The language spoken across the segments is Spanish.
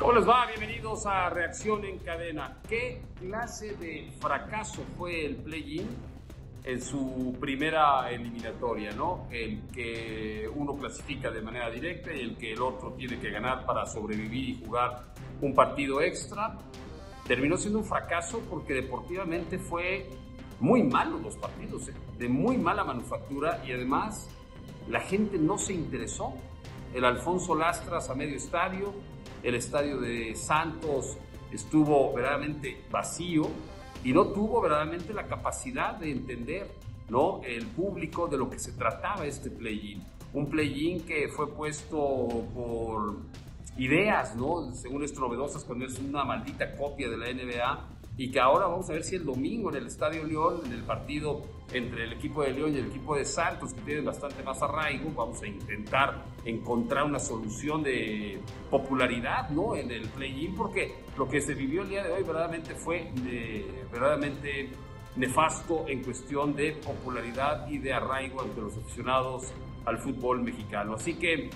¿Cómo les va? Bienvenidos a Reacción en Cadena. ¿Qué clase de fracaso fue el play-in en su primera eliminatoria, ¿no? El que uno clasifica de manera directa y el que el otro tiene que ganar para sobrevivir y jugar un partido extra. Terminó siendo un fracaso porque deportivamente fue muy malo los partidos, de muy mala manufactura, y además la gente no se interesó. El Alfonso Lastras a medio estadio. El estadio de Santos estuvo verdaderamente vacío y no tuvo verdaderamente la capacidad de entender, ¿no?, el público de lo que se trataba este play-in. Un play-in que fue puesto por ideas, ¿no?, según esto novedosas, cuando es una maldita copia de la NBA, y que ahora vamos a ver si el domingo en el Estadio León, en el partido entre el equipo de León y el equipo de Santos, que tienen bastante más arraigo, vamos a intentar encontrar una solución de popularidad, ¿no?, en el play-in, porque lo que se vivió el día de hoy verdaderamente fue verdaderamente nefasto en cuestión de popularidad y de arraigo entre los aficionados al fútbol mexicano. Así que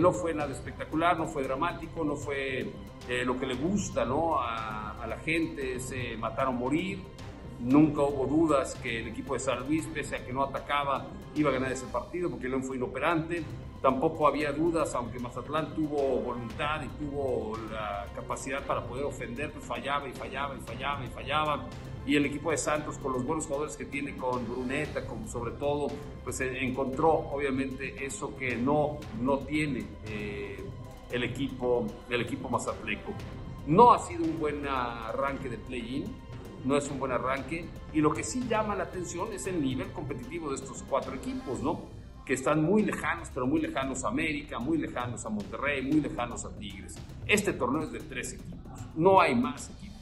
no fue nada espectacular, no fue dramático, no fue lo que le gusta, ¿no?, a la gente, se mataron a morir. Nunca hubo dudas que el equipo de San Luis, pese a que no atacaba, iba a ganar ese partido porque León fue inoperante. Tampoco había dudas, aunque Mazatlán tuvo voluntad y tuvo la capacidad para poder ofender, pues fallaba y fallaba y fallaba y fallaba. Y el equipo de Santos, con los buenos jugadores que tiene, con Bruneta, como sobre todo, pues encontró obviamente eso que no tiene el equipo mazatleco. No ha sido un buen arranque de play-in, no es un buen arranque, y lo que sí llama la atención es el nivel competitivo de estos cuatro equipos, ¿no?, que están muy lejanos, pero muy lejanos a América, muy lejanos a Monterrey, muy lejanos a Tigres. Este torneo es de 3 equipos, no hay más equipos.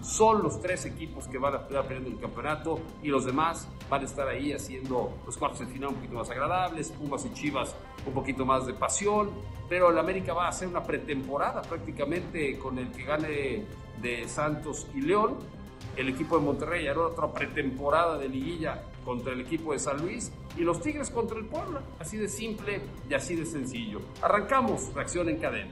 Son los 3 equipos que van a estar peleando el campeonato, y los demás van a estar ahí haciendo los cuartos de final un poquito más agradables, Pumas y Chivas un poquito más de pasión, pero el América va a hacer una pretemporada prácticamente con el que gane de Santos y León. El equipo de Monterrey hará otra pretemporada de liguilla contra el equipo de San Luis, y los Tigres contra el Puebla. Así de simple y así de sencillo. Arrancamos Reacción en Cadena.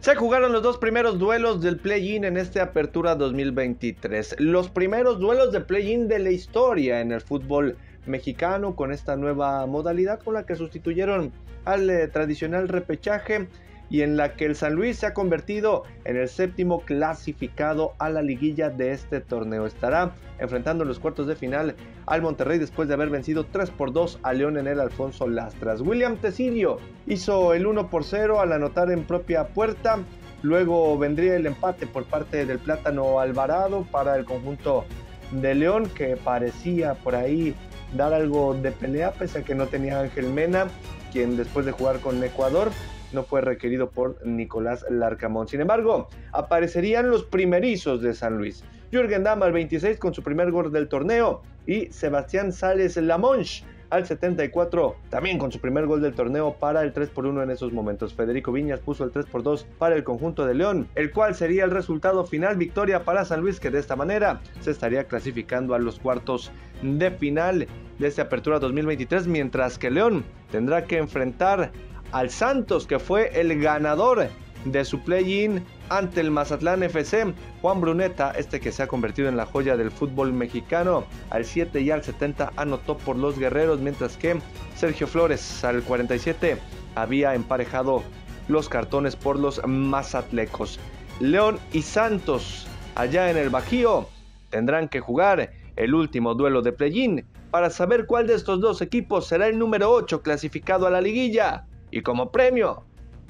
Se jugaron los dos primeros duelos del play-in en esta Apertura 2023. Los primeros duelos de play-in de la historia en el fútbol mexicano, con esta nueva modalidad con la que sustituyeron al tradicional repechaje, y en la que el San Luis se ha convertido en el 7º clasificado a la liguilla de este torneo. Estará enfrentando en los cuartos de final al Monterrey después de haber vencido 3-2 a León en el Alfonso Lastras. William Tecilio hizo el 1-0 al anotar en propia puerta. Luego vendría el empate por parte del Plátano Alvarado para el conjunto de León, que parecía por ahí dar algo de pelea, pese a que no tenía Ángel Mena, quien después de jugar con Ecuador no fue requerido por Nicolás Larcamón. Sin embargo, aparecerían los primerizos de San Luis. Jürgen Damm al 26 con su primer gol del torneo, y Sebastián Sales Lamonch al 74 también con su primer gol del torneo para el 3-1 en esos momentos. Federico Viñas puso el 3-2 para el conjunto de León, el cual sería el resultado final, victoria para San Luis, que de esta manera se estaría clasificando a los cuartos de final de esta Apertura 2023, mientras que León tendrá que enfrentar al Santos, que fue el ganador de su play-in ante el Mazatlán FC. Juan Bruneta, que se ha convertido en la joya del fútbol mexicano, al 7 y al 70 anotó por los guerreros, mientras que Sergio Flores al 47 había emparejado los cartones por los mazatlecos. León y Santos, allá en el Bajío, tendrán que jugar el último duelo de play-in para saber cuál de estos dos equipos será el número 8 clasificado a la liguilla. Y como premio,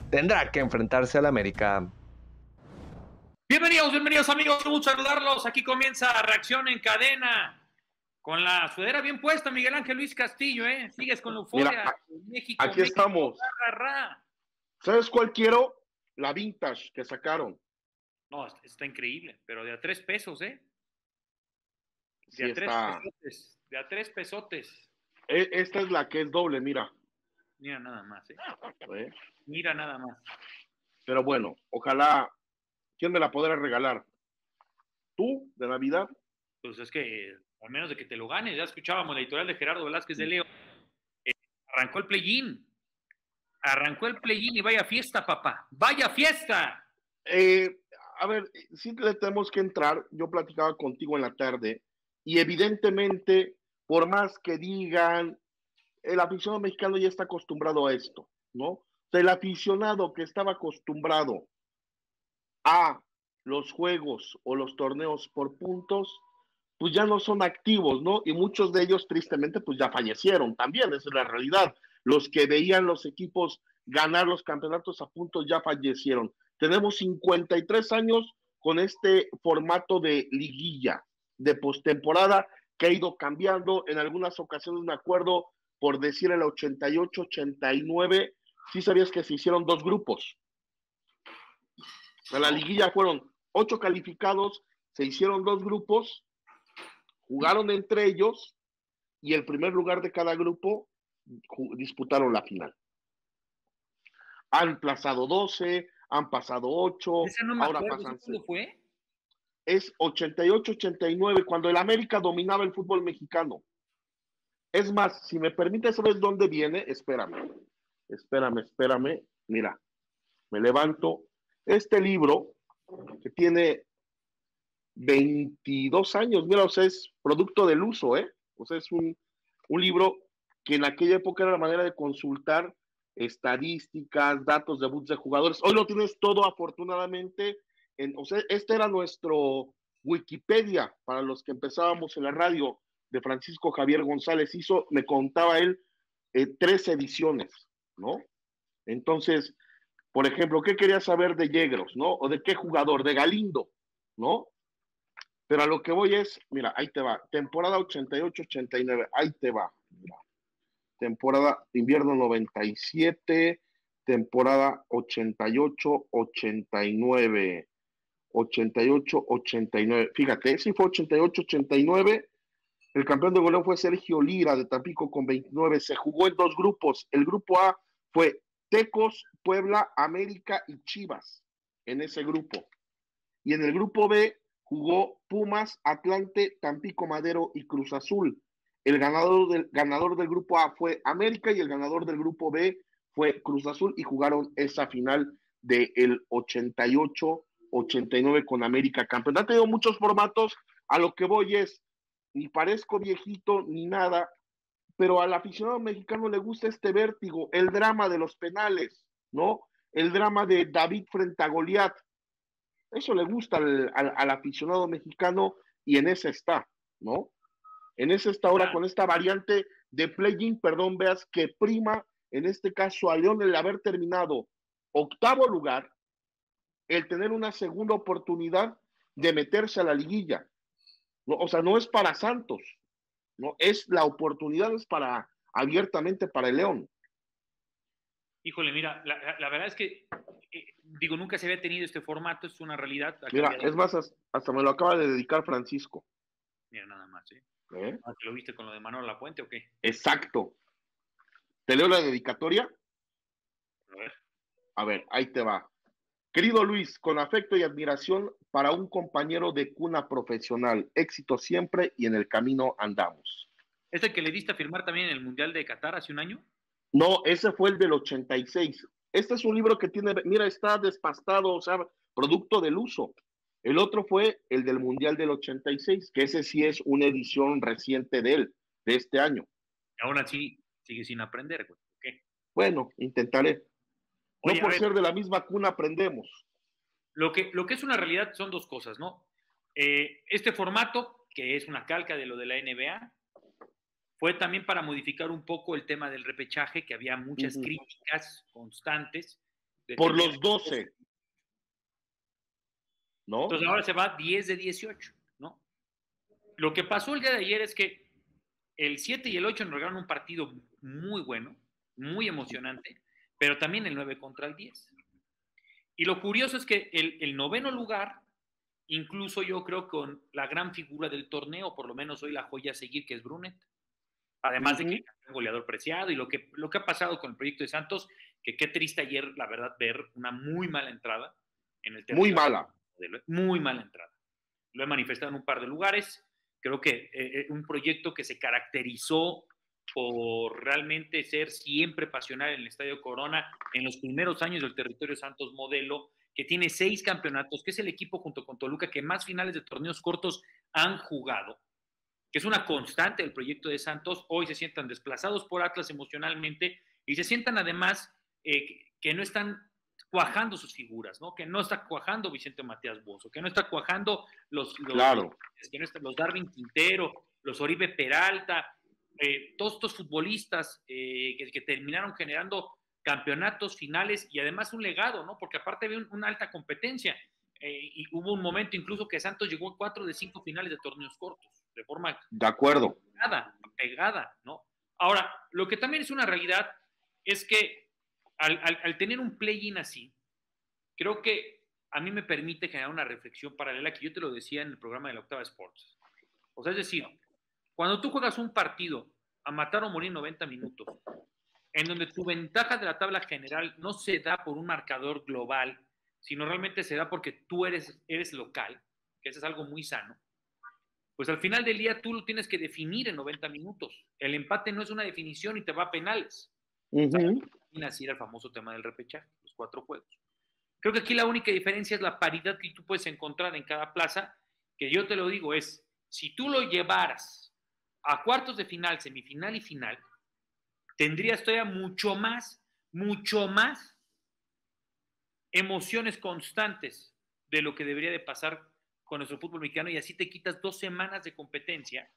tendrá que enfrentarse al América. Bienvenidos amigos, un gusto saludarlos. Aquí comienza Reacción en Cadena. Con la sudadera bien puesta, Miguel Ángel Luis Castillo, ¿eh? Sigues con la euforia. Mira, México, aquí México, estamos. Ra. ¿Sabes cuál quiero? La vintage que sacaron. No, está increíble, pero de a $3, ¿eh? De sí a $3. De a $3. Esta es la que es doble, mira. Mira nada más, ¿eh? Mira nada más. Pero bueno, ojalá. ¿Quién me la podrá regalar? ¿Tú, de Navidad? Pues es que, al menos de que te lo ganes, ya escuchábamos la editorial de Gerardo Velázquez de León. Arrancó el play-in. Arrancó el play-in y vaya fiesta, papá. ¡Vaya fiesta! A ver, sí le tenemos que entrar. Yo platicaba contigo en la tarde y evidentemente, por más que digan, el aficionado mexicano ya está acostumbrado a esto, ¿no? El aficionado que estaba acostumbrado a los juegos o los torneos por puntos, pues ya no son activos, ¿no? Y muchos de ellos, tristemente, pues ya fallecieron también, esa es la realidad. Los que veían los equipos ganar los campeonatos a puntos ya fallecieron. Tenemos 53 años con este formato de liguilla, de postemporada, que ha ido cambiando. En algunas ocasiones, me acuerdo, por decir el 88, 89, sí sabías que se hicieron dos grupos. A la liguilla fueron 8 calificados, se hicieron dos grupos, jugaron entre ellos y el primer lugar de cada grupo disputaron la final. Han pasado 12, han pasado 8, ahora pasan 6. ¿Cuándo fue? Es 88-89, cuando el América dominaba el fútbol mexicano. Es más, si me permites saber dónde viene, espérame, mira, me levanto. Este libro, que tiene 22 años, mira, o sea, es producto del uso, ¿eh? O sea, es un libro que en aquella época era la manera de consultar estadísticas, datos, debuts de jugadores. Hoy lo tienes todo, afortunadamente. O sea, este era nuestro Wikipedia para los que empezábamos en la radio. De Francisco Javier González hizo, me contaba él, 3 ediciones, ¿no? Entonces, por ejemplo, ¿qué quería saber de Yegros, no? ¿O de qué jugador? De Galindo, ¿no? Pero a lo que voy es, mira, ahí te va, temporada 88-89, ahí te va, mira. Temporada invierno 97, temporada 88-89, 88-89, fíjate, sí fue 88-89. El campeón de goleo fue Sergio Lira de Tampico con 29. Se jugó en dos grupos. El grupo A fue Tecos, Puebla, América y Chivas en ese grupo. Y en el grupo B jugó Pumas, Atlante, Tampico Madero y Cruz Azul. El ganador del grupo A fue América y el ganador del grupo B fue Cruz Azul y jugaron esa final del 88-89 con América campeón. Ha tenido muchos formatos. A lo que voy es, ni parezco viejito ni nada, pero al aficionado mexicano le gusta este vértigo, el drama de los penales, ¿no? El drama de David frente a Goliat. Eso le gusta al aficionado mexicano y en esa está, ¿no? En esa está ahora con esta variante de play-in, perdón, veas que prima, en este caso a León, el haber terminado octavo lugar, el tener una segunda oportunidad de meterse a la liguilla. No, o sea, no es para Santos, no es la oportunidad, es para abiertamente para el León. Híjole, mira, la verdad es que, digo, nunca se había tenido este formato, es una realidad. Mira, es más, hasta me lo acaba de dedicar Francisco. Mira, nada más, ¿eh? ¿Lo viste con lo de Manuel Lapuente o qué? Exacto. ¿Te leo la dedicatoria? A ver, ahí te va. Querido Luis, con afecto y admiración para un compañero de cuna profesional. Éxito siempre y en el camino andamos. ¿Es el que le diste a firmar también en el Mundial de Qatar hace un año? No, ese fue el del 86. Este es un libro que tiene, mira, está despastado, o sea, producto del uso. El otro fue el del Mundial del 86, que ese sí es una edición reciente de él, de este año. Y aún así, sigue sin aprender, güey. ¿Qué? Bueno, intentaré. Oye, no por ser de la misma cuna aprendemos. Lo que es una realidad son dos cosas, ¿no? Este formato, que es una calca de lo de la NBA, fue también para modificar un poco el tema del repechaje, que había muchas críticas constantes. Por los 12. ¿No? Entonces ahora se va 10 de 18, ¿no? Lo que pasó el día de ayer es que el 7 y el 8 nos regalaron un partido muy bueno, muy emocionante, pero también el 9 contra el 10. Y lo curioso es que el noveno lugar, incluso yo creo con la gran figura del torneo, por lo menos hoy la joya a seguir, que es Brunet, Además de que es un goleador preciado y lo que ha pasado con el proyecto de Santos, que qué triste ayer, la verdad, ver una muy mala entrada en el tema. Muy mala. Muy mala entrada. Lo he manifestado en un par de lugares. Creo que un proyecto que se caracterizó por realmente ser siempre pasional en el Estadio Corona en los primeros años del territorio Santos Modelo, que tiene 6 campeonatos, que es el equipo junto con Toluca que más finales de torneos cortos han jugado, que es una constante del proyecto de Santos. Hoy se sientan desplazados por Atlas emocionalmente y se sientan además que no están cuajando sus figuras, ¿no? Que no está cuajando Vicente Matías Bozzo, que no está cuajando los Darwin Quintero, los Oribe Peralta, todos estos futbolistas que terminaron generando campeonatos, finales y además un legado, ¿no? Porque aparte había una alta competencia. Y hubo un momento incluso que Santos llegó a 4 de 5 finales de torneos cortos, de forma... De acuerdo. Pegada, ¿no? Ahora, lo que también es una realidad es que al tener un play-in así, creo que a mí me permite generar una reflexión paralela que yo te lo decía en el programa de la Octava Sports. O sea, es decir, cuando tú juegas un partido a matar o morir 90 minutos, en donde tu ventaja de la tabla general no se da por un marcador global, sino realmente se da porque tú eres local, que eso es algo muy sano, pues al final del día tú lo tienes que definir en 90 minutos. El empate no es una definición y te va a penales. Y así era el famoso tema del repechaje, los 4 juegos. Creo que aquí la única diferencia es la paridad que tú puedes encontrar en cada plaza, que yo te lo digo es, si tú lo llevaras a cuartos de final, semifinal y final, tendrías todavía mucho más emociones constantes de lo que debería de pasar con nuestro fútbol mexicano, y así te quitas 2 semanas de competencia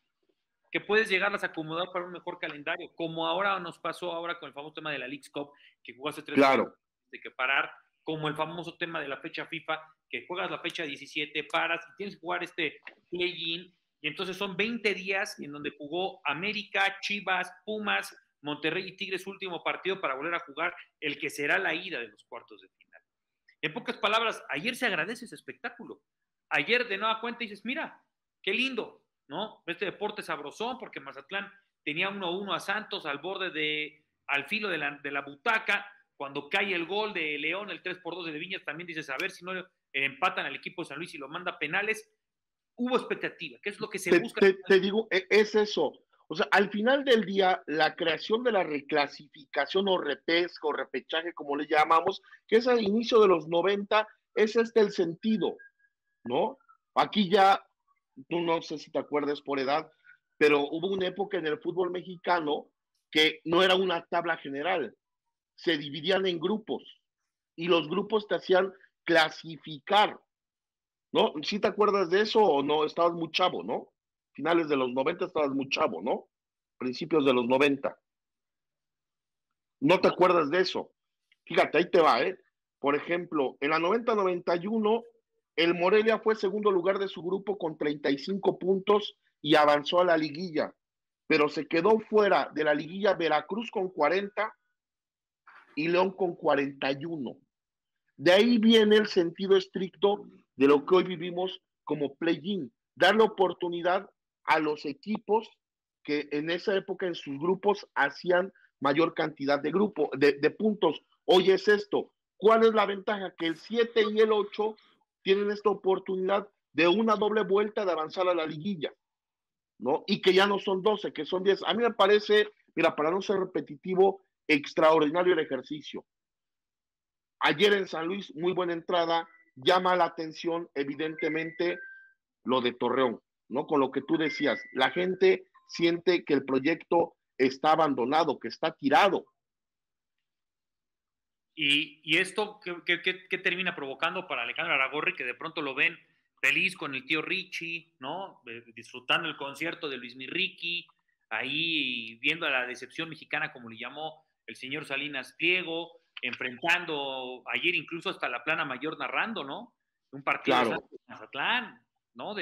que puedes llegarlas a acomodar para un mejor calendario, como ahora nos pasó ahora con el famoso tema de la League Cup, que jugaste 3 años de que parar, como el famoso tema de la fecha FIFA, que juegas la fecha 17, paras y tienes que jugar este play-in, y entonces son 20 días en donde jugó América, Chivas, Pumas, Monterrey y Tigres último partido para volver a jugar el que será la ida de los cuartos de final. En pocas palabras, ayer se agradece ese espectáculo. Ayer de nueva cuenta dices, mira, qué lindo, ¿no? Este deporte sabrosón, porque Mazatlán tenía 1-1 a Santos al filo de la butaca. Cuando cae el gol de León, el 3-2 de Viñas, también dices, a ver si no empatan al equipo de San Luis y lo manda a penales. Hubo expectativa, que es lo que se busca. Te digo, es eso. O sea, al final del día, la creación de la reclasificación o repesca o repechaje, como le llamamos, que es al inicio de los 90, es el sentido, ¿no? Aquí ya, tú no sé si te acuerdas por edad, pero hubo una época en el fútbol mexicano que no era una tabla general, se dividían en grupos y los grupos te hacían clasificar, ¿no? ¿Sí te acuerdas de eso o no? Estabas muy chavo, ¿no? Finales de los 90 estabas muy chavo, ¿no? Principios de los 90. ¿No te acuerdas de eso? Fíjate, ahí te va, ¿eh? Por ejemplo, en la 90-91, el Morelia fue segundo lugar de su grupo con 35 puntos y avanzó a la liguilla, pero se quedó fuera de la liguilla Veracruz con 40 y León con 41. De ahí viene el sentido estricto de lo que hoy vivimos como play-in, darle oportunidad a los equipos que en esa época en sus grupos hacían mayor cantidad de puntos. Hoy es esto. ¿Cuál es la ventaja? Que el 7 y el 8 tienen esta oportunidad de una doble vuelta de avanzar a la liguilla, ¿no? Y que ya no son 12, que son 10. A mí me parece, mira, para no ser repetitivo, extraordinario el ejercicio. Ayer en San Luis, muy buena entrada, llama la atención, evidentemente, lo de Torreón, ¿no? Con lo que tú decías, la gente siente que el proyecto está abandonado, que está tirado. Y esto que termina provocando para Alejandro Aragorri, que de pronto lo ven feliz con el tío Richie, ¿no? Disfrutando el concierto de Luis Mirriqui, ahí viendo a la decepción mexicana, como le llamó el señor Salinas Pliego, enfrentando ayer incluso hasta la plana mayor narrando, ¿no? Un partido de Mazatlán, ¿no?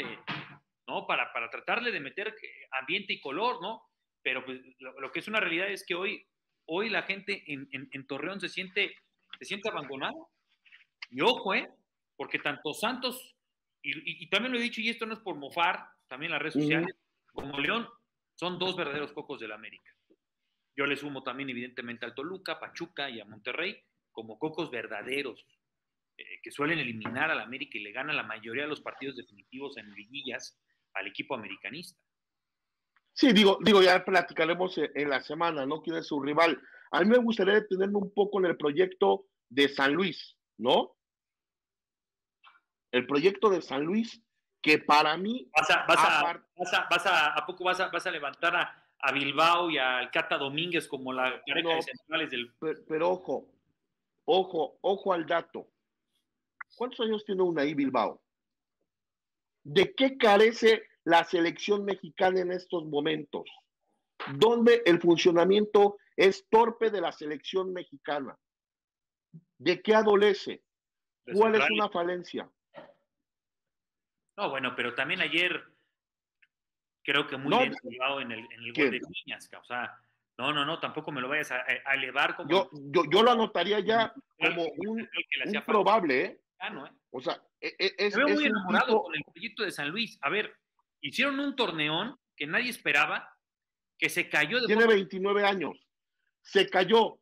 Para tratarle de meter ambiente y color, ¿no? Pero pues, lo que es una realidad es que hoy la gente en Torreón se siente abandonada. Y ojo, porque tanto Santos, y también lo he dicho, y esto no es por mofar, también las redes sociales, como León, Son dos verdaderos cocos del América. Yo le sumo también, evidentemente, al Toluca, Pachuca y a Monterrey como cocos verdaderos, que suelen eliminar al América y le ganan la mayoría de los partidos definitivos en liguillas al equipo americanista. Sí, digo, ya platicaremos en la semana, ¿no? ¿Quién es su rival? A mí me gustaría detenerme un poco en el proyecto de San Luis, ¿no? El proyecto de San Luis, que para mí... ¿A poco vas a levantar a Bilbao y al Cata Domínguez como la pareja de centrales del... Pero ojo al dato. ¿Cuántos años tiene Unai Bilbao? ¿De qué carece la selección mexicana en estos momentos? ¿Dónde el funcionamiento es torpe de la selección mexicana? ¿De qué adolece? ¿Cuál es una falencia? No, bueno, pero también ayer creo que muy bien jugado en el gol de Niñas. O sea, no, tampoco me lo vayas a elevar como... Yo lo anotaría ya como un probable, ¿eh? No, ¿eh? O sea, me veo muy enamorado con el proyecto de San Luis. A ver, hicieron un torneón que nadie esperaba, que se cayó de... Tiene 29 años. Se cayó.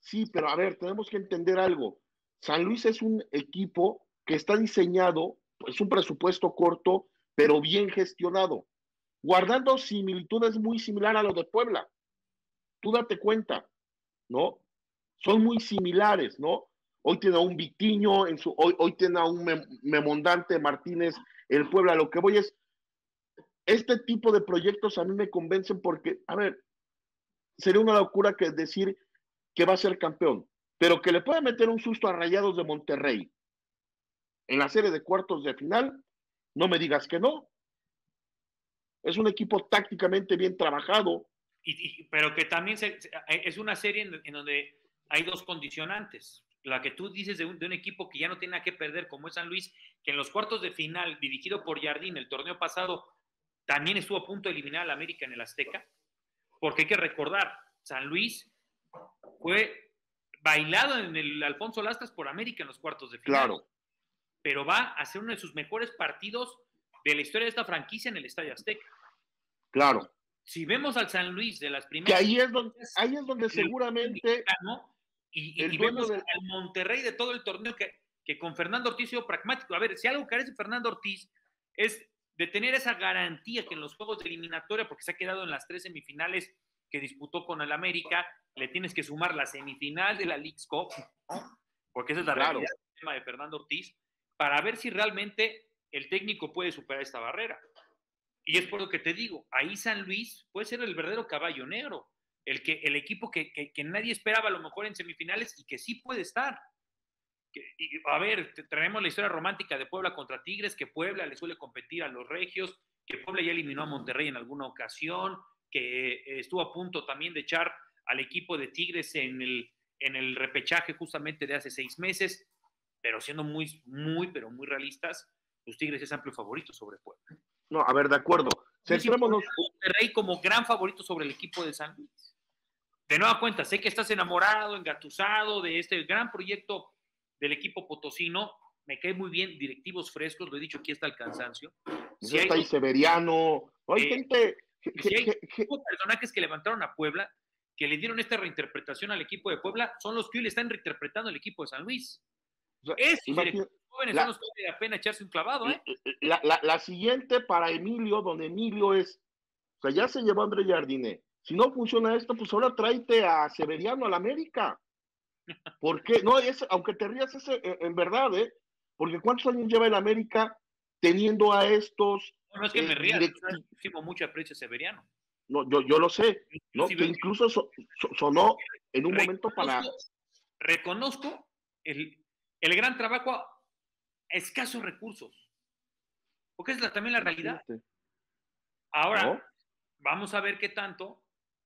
Sí, pero a ver, tenemos que entender algo. San Luis es un equipo que está diseñado, es un presupuesto corto, pero bien gestionado, guardando similitudes muy similares a lo de Puebla. Tú date cuenta, ¿no? Son muy similares, ¿no? Hoy tiene a un Vitiño, hoy tiene a un Memondante Martínez, el Puebla. Lo que voy es, este tipo de proyectos a mí me convencen porque, a ver, sería una locura que decir que va a ser campeón, pero que le puede meter un susto a Rayados de Monterrey en la serie de cuartos de final, no me digas que no. Es un equipo tácticamente bien trabajado. Pero que también es una serie en donde hay dos condicionantes. La que tú dices de un equipo que ya no tiene nada que perder, como es San Luis, que en los cuartos de final, dirigido por Jardín el torneo pasado, también estuvo a punto de eliminar al América en el Azteca, porque hay que recordar, San Luis fue bailado en el Alfonso Lastras por América en los cuartos de final. Claro. Pero va a ser uno de sus mejores partidos de la historia de esta franquicia en el Estadio Azteca. Claro. Si vemos al San Luis de las primeras... Que ahí es donde seguramente... Y vemos al Monterrey de todo el torneo que con Fernando Ortiz ha sido pragmático. A ver, si algo carece Fernando Ortiz es de tener esa garantía que en los juegos de eliminatoria, porque se ha quedado en las 3 semifinales que disputó con el América, le tienes que sumar la semifinal de la League Cup, ¿no? Porque esa es la realidad del tema de Fernando Ortiz, para ver si realmente el técnico puede superar esta barrera. Y es por lo que te digo, ahí San Luis puede ser el verdadero caballo negro. El equipo que nadie esperaba a lo mejor en semifinales y que sí puede estar. A ver, traemos la historia romántica de Puebla contra Tigres, que Puebla le suele competir a los regios, que Puebla ya eliminó a Monterrey en alguna ocasión, que estuvo a punto también de echar al equipo de Tigres en el repechaje justamente de hace 6 meses, pero siendo muy realistas, los Tigres es amplio favorito sobre Puebla. No, a ver, de acuerdo. Centrémonos. Monterrey como gran favorito sobre el equipo de San Luis. De nueva cuenta, sé que estás enamorado, engatusado de este gran proyecto del equipo potosino. Me cae muy bien, directivos frescos, lo he dicho aquí hasta el cansancio. Si está ahí Severiano, hay gente... Si hay personajes que levantaron a Puebla, que le dieron esta reinterpretación al equipo de Puebla, son los que hoy le están reinterpretando al equipo de San Luis. O sea, jóvenes son los que vale la pena echarse un clavado, ¿eh? La siguiente para Emilio, don Emilio es... O sea, ya se llevó André Jardiné. Si no funciona esto, pues ahora tráete a Severiano, a la América. ¿Por qué? No, aunque te rías, es en verdad, ¿eh? Porque ¿cuántos años lleva el América teniendo a estos? No es que me rías, yo mucho aprecio a Severiano. No, yo lo sé, ¿no? Sí, que incluso sonó en un momento para... Reconozco el gran trabajo a escasos recursos, porque es también la realidad. Ahora, ¿no? Vamos a ver qué tanto...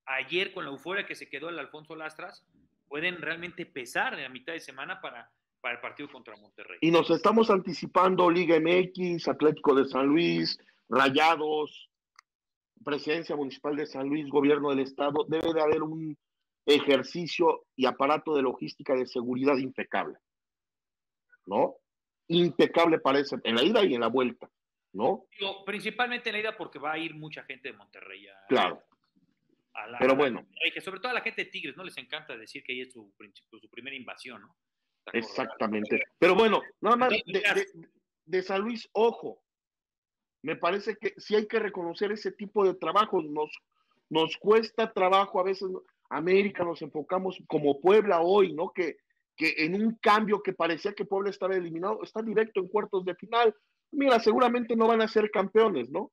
Ayer, con la euforia que se quedó el Alfonso Lastras, pueden realmente pesar en la mitad de semana para el partido contra Monterrey. Y nos estamos anticipando Liga MX, Atlético de San Luis, Rayados, Presidencia Municipal de San Luis, Gobierno del Estado. Debe de haber un ejercicio y aparato de logística de seguridad impecable, ¿no? Impecable parece, en la ida y en la vuelta, ¿no? Digo, principalmente en la ida porque va a ir mucha gente de Monterrey. Claro. Pero bueno. Que sobre todo a la gente de Tigres, ¿no? Les encanta decir que ahí es su primera invasión, ¿no? Exactamente. Pero bueno, nada más de San Luis, ojo. Me parece que sí hay que reconocer ese tipo de trabajos. Nos cuesta trabajo a veces. América, nos enfocamos como Puebla hoy, ¿no? Que en un cambio que parecía que Puebla estaba eliminado, está directo en cuartos de final. Mira, seguramente no van a ser campeones, ¿no?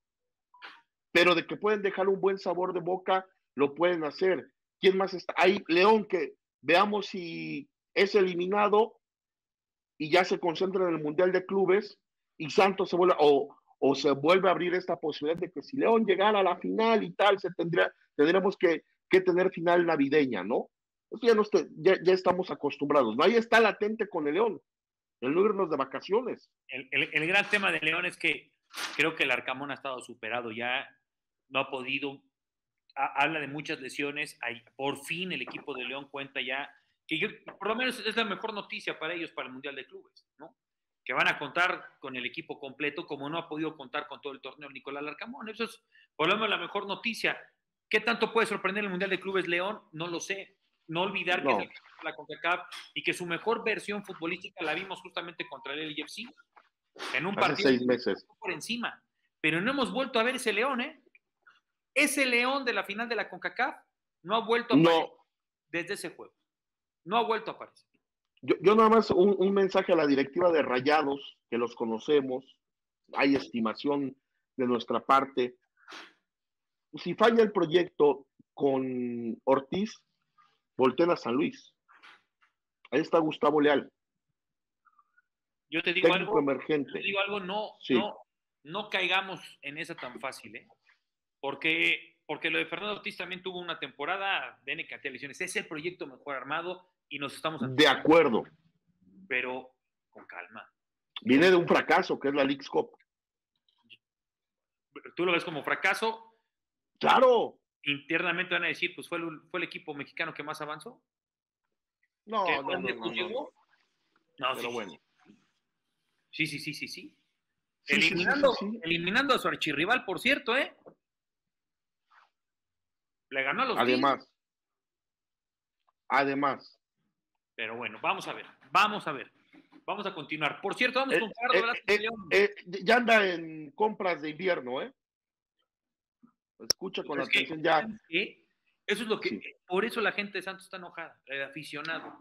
Pero de que pueden dejar un buen sabor de boca, lo pueden hacer. ¿Quién más está? Ahí, León, que veamos si es eliminado y ya se concentra en el Mundial de Clubes, y Santos se vuelve, o se vuelve a abrir esta posibilidad de que si León llegara a la final y tal, tendríamos que tener final navideña, ¿no? Eso ya, ya estamos acostumbrados, ¿no? Ahí está latente con el León, el no irnos de vacaciones. El gran tema de León es que creo que el Larcamón ha estado superado ya, no ha podido, habla de muchas lesiones, por fin el equipo de León cuenta ya, que yo, por lo menos es la mejor noticia para ellos para el Mundial de Clubes, ¿no? Que van a contar con el equipo completo, como no ha podido contar con todo el torneo Nicolás Larcamón. Eso es, por lo menos, la mejor noticia. ¿Qué tanto puede sorprender el Mundial de Clubes León? No lo sé. No olvidar que es la CONCACAF y que su mejor versión futbolística la vimos justamente contra el LFC en un partido hace 6 meses por encima. Pero no hemos vuelto a ver ese León, ¿eh? Ese León de la final de la CONCACAF no ha vuelto a aparecer desde ese juego. No ha vuelto a aparecer. Yo nada más un mensaje a la directiva de Rayados, que los conocemos, hay estimación de nuestra parte. Si falla el proyecto con Ortiz, volteen a San Luis. Ahí está Gustavo Leal. Yo te digo algo, no, sí. no caigamos en esa tan fácil, ¿eh? Porque lo de Fernando Ortiz también tuvo una temporada de N cantidad de lesiones. Es el proyecto mejor armado y nos estamos... De acuerdo. Pero con calma. Viene de un fracaso, que es la League Cup. ¿Tú lo ves como fracaso? Claro. Internamente van a decir, pues fue el equipo mexicano que más avanzó. No, pero sí, bueno. Sí. Eliminando a su archirrival, por cierto, ¿eh? Le ganó a los Además. Pero bueno, vamos a ver. Vamos a continuar. Por cierto, vamos con Carlos. Ya anda en compras de invierno, ¿eh? Escucha con atención ya. Eso es lo que... Sí. Por eso la gente de Santos está enojada, el aficionado.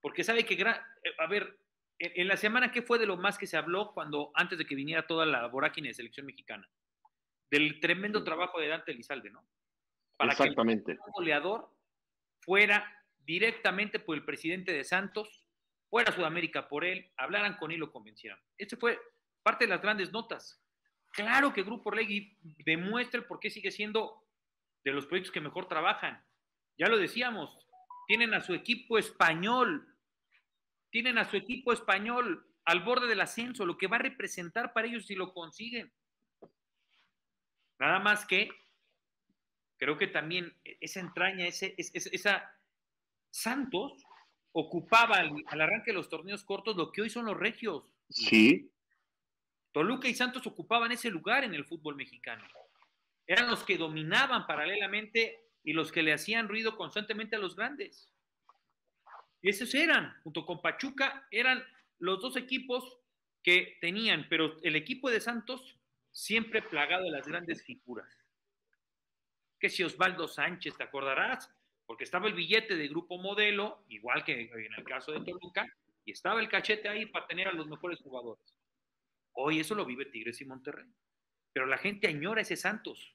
Porque sabe que... A ver, en la semana, ¿qué fue de lo más que se habló cuando antes de que viniera toda la vorágine de selección mexicana? Del tremendo trabajo de Dante Elizalde, ¿no? Para exactamente. Que el goleador fuera directamente por el presidente de Santos, fuera a Sudamérica por él, hablaran con él y lo convencieran. Este fue parte de las grandes notas. Claro que Grupo Orlegui demuestra el por qué sigue siendo de los proyectos que mejor trabajan. Ya lo decíamos, tienen a su equipo español, al borde del ascenso, lo que va a representar para ellos si lo consiguen. Nada más que creo que también esa entraña, esa Santos ocupaba al arranque de los torneos cortos lo que hoy son los regios. Sí. Toluca y Santos ocupaban ese lugar en el fútbol mexicano. Eran los que dominaban paralelamente y los que le hacían ruido constantemente a los grandes. Y esos eran, junto con Pachuca, eran los dos equipos que tenían, pero el equipo de Santos siempre plagado de las grandes figuras. Que si Osvaldo Sánchez, te acordarás, porque estaba el billete de Grupo Modelo, igual que en el caso de Toluca, y estaba el cachete ahí para tener a los mejores jugadores. Hoy eso lo vive Tigres y Monterrey. Pero la gente añora ese Santos.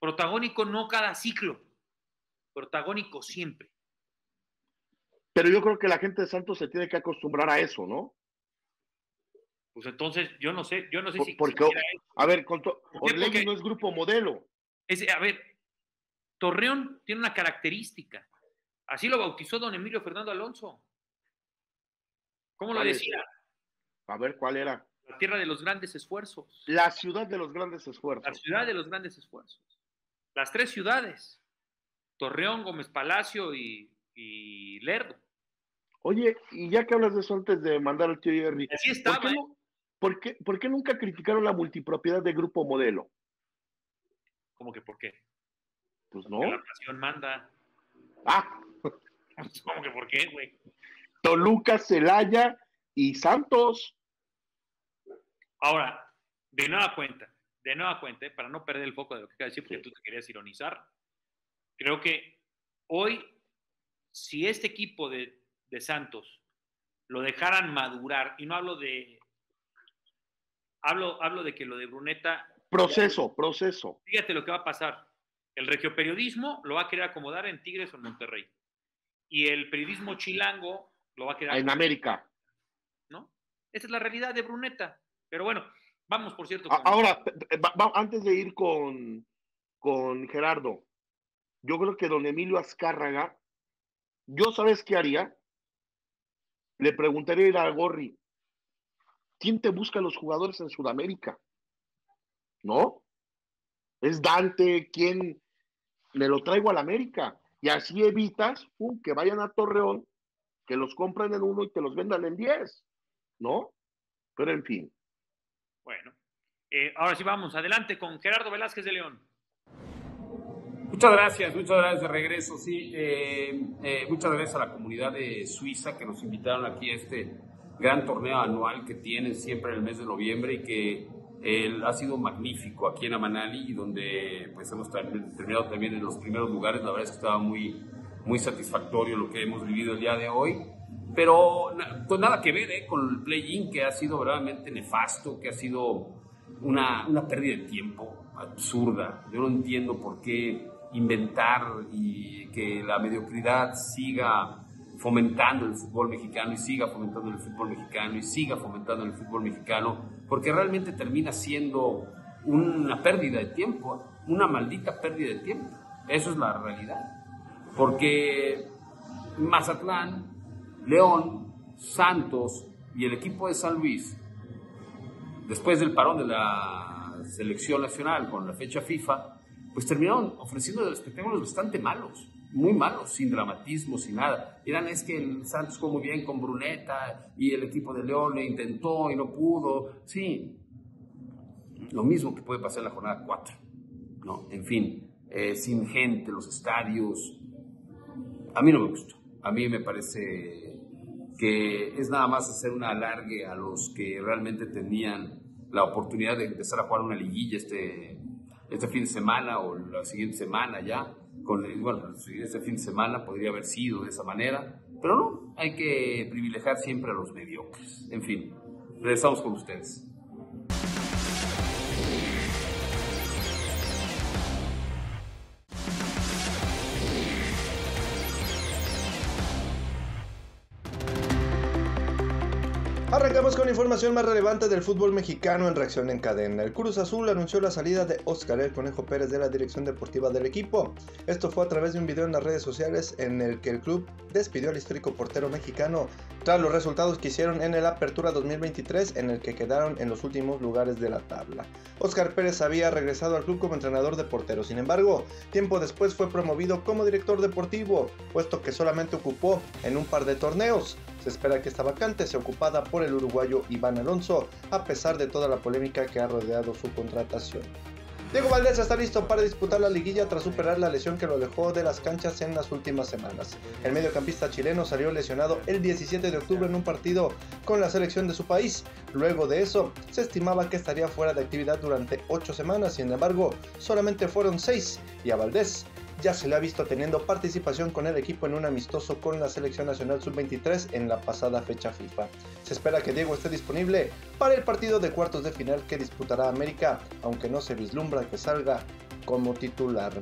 Protagónico no cada ciclo. Protagónico siempre. Pero yo creo que la gente de Santos se tiene que acostumbrar a eso, ¿no? Pues entonces, yo no sé si... Porque, a ver, Orlegui no es Grupo Modelo. Torreón tiene una característica. Así lo bautizó don Emilio Fernando Alonso. ¿Cómo lo decía? A ver, ¿cuál era? La tierra de los grandes esfuerzos. La ciudad de los grandes esfuerzos. Las 3 ciudades. Torreón, Gómez Palacio y Lerdo. Oye, y ya que hablas de eso antes de mandar al tío Jerry. Así estaba. ¿Por qué, no, ¿Por qué nunca criticaron la multipropiedad de Grupo Modelo? ¿Cómo que por qué? Pues porque no. La pasión manda. Ah. ¿Cómo que por qué, güey? Toluca, Celaya y Santos. Ahora, de nueva cuenta, para no perder el foco de lo que acabas de decir, porque sí, tú te querías ironizar, creo que hoy, si este equipo de Santos lo dejaran madurar, y no hablo de... Hablo de que lo de Bruneta... Proceso. Fíjate lo que va a pasar. El regioperiodismo lo va a querer acomodar en Tigres o en Monterrey. Y el periodismo chilango lo va a querer... En América. ¿No? Esa es la realidad de Bruneta. Pero bueno, vamos, por cierto... Con... Ahora, antes de ir con Gerardo, yo creo que don Emilio Azcárraga, yo, ¿sabes qué haría? Le preguntaría a Gorri, ¿quién te busca a los jugadores en Sudamérica? ¿No? Es Dante quien me lo traigo a la América. Y así evitas que vayan a Torreón, que los compren en 1 y te los vendan en 10. ¿No? Pero en fin. Bueno. Ahora sí vamos. Adelante con Gerardo Velázquez de León. Muchas gracias de regreso. Sí, muchas gracias a la comunidad de Suiza que nos invitaron aquí a este gran torneo anual que tienen siempre en el mes de noviembre y que ha sido magnífico aquí en Amanali, donde pues hemos terminado también en los primeros lugares. La verdad es que estaba muy, muy satisfactorio lo que hemos vivido el día de hoy, pero pues nada que ver con el play-in, que ha sido verdaderamente nefasto, que ha sido una pérdida de tiempo absurda. Yo no entiendo por qué inventar y que la mediocridad siga fomentando el fútbol mexicano y siga fomentando el fútbol mexicano y siga fomentando el fútbol mexicano, porque realmente termina siendo una pérdida de tiempo, una maldita pérdida de tiempo. Eso es la realidad, porque Mazatlán, León, Santos y el equipo de San Luis, después del parón de la selección nacional con la fecha FIFA, pues terminaron ofreciendo espectáculos bastante malos, muy malos, sin dramatismo, sin nada. Eran, es que el Santos jugó muy bien con Bruneta y el equipo de León le intentó y no pudo. Sí, lo mismo que puede pasar en la jornada 4, ¿no? En fin, sin gente, los estadios. A mí no me gustó. A mí me parece que es nada más hacer un alargue a los que realmente tenían la oportunidad de empezar a jugar una liguilla este fin de semana o la siguiente semana ya. Bueno, este fin de semana podría haber sido de esa manera, pero no, hay que privilegiar siempre a los mediocres. En fin, regresamos con ustedes. Arrancamos con la información más relevante del fútbol mexicano en Reacción en Cadena. El Cruz Azul anunció la salida de Óscar El Conejo Pérez de la dirección deportiva del equipo. Esto fue a través de un video en las redes sociales en el que el club despidió al histórico portero mexicano tras los resultados que hicieron en el Apertura 2023, en el que quedaron en los últimos lugares de la tabla. Óscar Pérez había regresado al club como entrenador de porteros, sin embargo, tiempo después fue promovido como director deportivo, puesto que solamente ocupó en un par de torneos. Se espera que esta vacante sea ocupada por el uruguayo Iván Alonso, a pesar de toda la polémica que ha rodeado su contratación. Diego Valdés está listo para disputar la liguilla tras superar la lesión que lo alejó de las canchas en las últimas semanas. El mediocampista chileno salió lesionado el 17 de octubre en un partido con la selección de su país. Luego de eso, se estimaba que estaría fuera de actividad durante 8 semanas, sin embargo, solamente fueron 6, y a Valdés ya se le ha visto teniendo participación con el equipo en un amistoso con la selección nacional sub-23 en la pasada fecha FIFA. Se espera que Diego esté disponible para el partido de cuartos de final que disputará América, aunque no se vislumbra que salga como titular.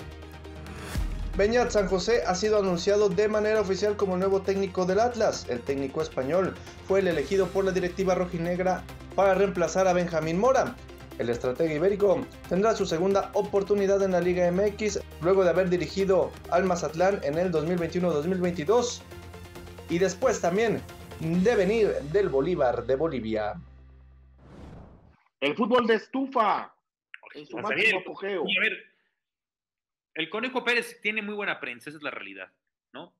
Beñat San José ha sido anunciado de manera oficial como nuevo técnico del Atlas. El técnico español fue el elegido por la directiva rojinegra para reemplazar a Benjamín Mora. El estratega ibérico tendrá su segunda oportunidad en la Liga MX luego de haber dirigido al Mazatlán en el 2021-2022 y después también de venir del Bolívar de Bolivia. El fútbol de estufa en su máximo apogeo. A ver, el Conejo Pérez tiene muy buena prensa, esa es la realidad, ¿no?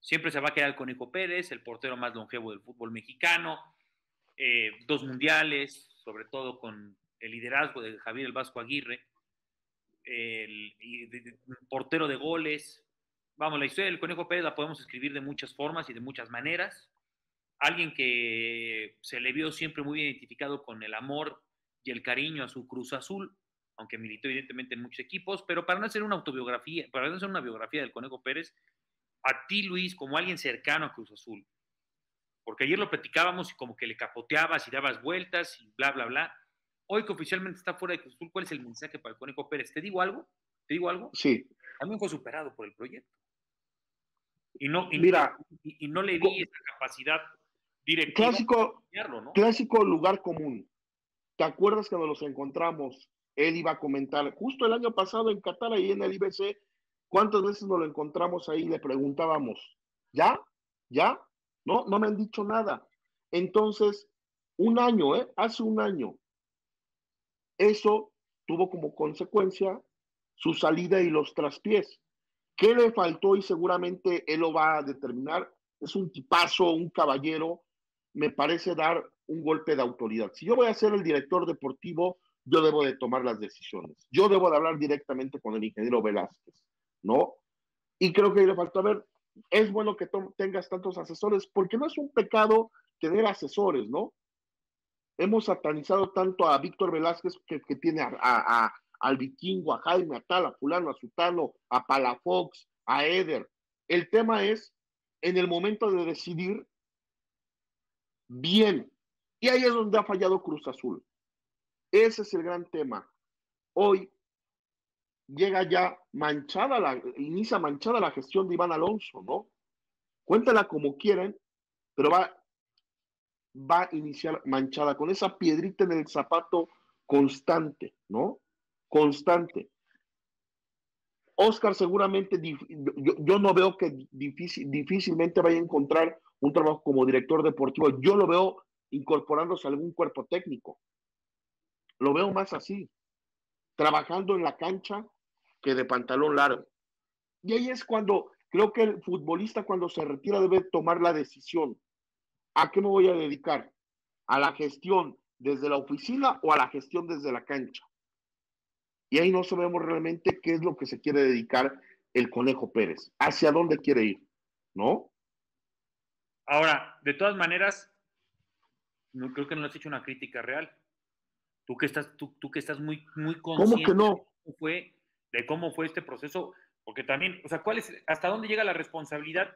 Siempre se va a quedar el Conejo Pérez, el portero más longevo del fútbol mexicano, 2 mundiales. sobre todo con el liderazgo de Javier el Vasco Aguirre, el portero de goles. Vamos, la historia del Conejo Pérez la podemos escribir de muchas formas y de muchas maneras. Alguien que se le vio siempre muy identificado con el amor y el cariño a su Cruz Azul, aunque militó evidentemente en muchos equipos, pero para no hacer una autobiografía, para no hacer una biografía del Conejo Pérez, a ti, Luis, como alguien cercano a Cruz Azul, porque ayer lo platicábamos y como que le capoteabas y dabas vueltas y bla, bla, bla. Hoy que oficialmente está fuera de Cruz Azul, ¿cuál es el mensaje para el Conejo Pérez? ¿Te digo algo? ¿Te digo algo? Sí. También fue superado por el proyecto. Y no le di esa capacidad directiva. Clásico lugar común. ¿Te acuerdas cuando nos encontramos? Él iba a comentar, justo el año pasado en Qatar, ahí en el IBC, ¿cuántas veces nos lo encontramos ahí? Le preguntábamos, ¿ya? ¿Ya? No, no me han dicho nada. Entonces, un año, hace un año, eso tuvo como consecuencia su salida y los traspiés. ¿Qué le faltó? Y seguramente él lo va a determinar. Es un tipazo, un caballero. Me parece dar un golpe de autoridad. Si yo voy a ser el director deportivo, yo debo de tomar las decisiones. Yo debo de hablar directamente con el ingeniero Velázquez, ¿no? Y creo que le faltó, a ver, es bueno que tengas tantos asesores, porque no es un pecado tener asesores, ¿no? Hemos satanizado tanto a Víctor Velázquez, que tiene al Vikingo, a Jaime, a tal, a fulano, a sutano, a Palafox, a Eder. El tema es, en el momento de decidir, bien. Y ahí es donde ha fallado Cruz Azul. Ese es el gran tema. Hoy llega ya manchada, inicia manchada la gestión de Iván Alonso, ¿no? Cuéntala como quieran, pero va a iniciar manchada, con esa piedrita en el zapato constante, ¿no? Constante. Oscar seguramente, yo no veo que difícilmente vaya a encontrar un trabajo como director deportivo. Yo lo veo incorporándose a algún cuerpo técnico. Lo veo más así, trabajando en la cancha que de pantalón largo. Y ahí es cuando creo que el futbolista, cuando se retira, debe tomar la decisión. ¿A qué me voy a dedicar? ¿A la gestión desde la oficina o a la gestión desde la cancha? Y ahí no sabemos realmente qué es lo que se quiere dedicar el Conejo Pérez, hacia dónde quiere ir, ¿no? Ahora, de todas maneras, no creo que no le has hecho una crítica real. Tú que estás muy, muy consciente. ¿Cómo que no? de cómo fue este proceso, porque también, o sea, ¿hasta dónde llega la responsabilidad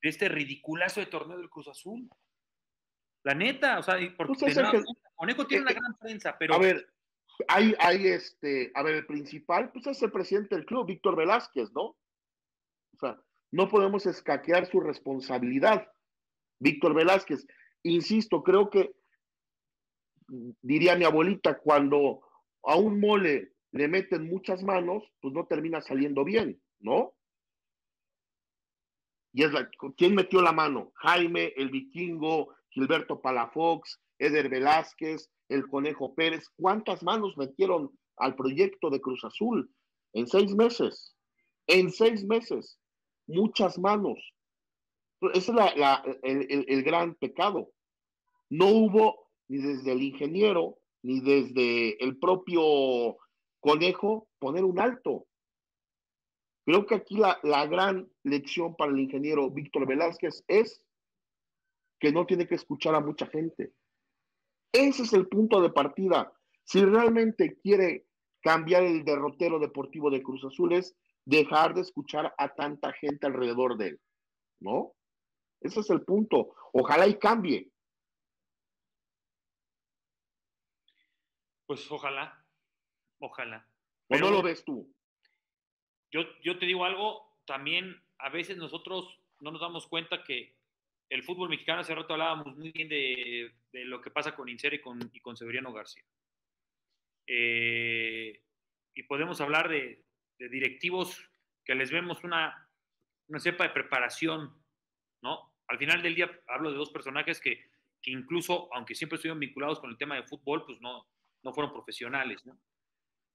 de este ridiculazo de torneo del Cruz Azul? La neta, o sea, porque pues Conejo tiene una gran prensa, pero... A ver, el principal, pues es el presidente del club, Víctor Velázquez, ¿no? O sea, no podemos escaquear su responsabilidad. Víctor Velázquez, insisto, creo que, diría mi abuelita, cuando a un mole le meten muchas manos, pues no termina saliendo bien, ¿no? Y es ¿quién metió la mano? Jaime, el Vikingo, Gilberto Palafox, Eder Velázquez, el Conejo Pérez. ¿Cuántas manos metieron al proyecto de Cruz Azul? En seis meses, muchas manos. Ese es el gran pecado. No hubo ni desde el ingeniero, ni desde el propio Conejo, poner un alto. Creo que aquí la gran lección para el ingeniero Víctor Velázquez es que no tiene que escuchar a mucha gente. Ese es el punto de partida. Si realmente quiere cambiar el derrotero deportivo de Cruz Azul, es dejar de escuchar a tanta gente alrededor de él, ¿no? Ese es el punto. Ojalá y cambie. Pues ojalá. Pero no lo ves tú. Yo te digo algo, también a veces nosotros no nos damos cuenta que el fútbol mexicano, hace rato hablábamos muy bien de lo que pasa con Insera y con Severiano García. Y podemos hablar de directivos que les vemos una cepa de preparación, ¿no? Al final del día hablo de dos personajes que incluso, aunque siempre estuvieron vinculados con el tema de fútbol, pues no fueron profesionales, ¿no?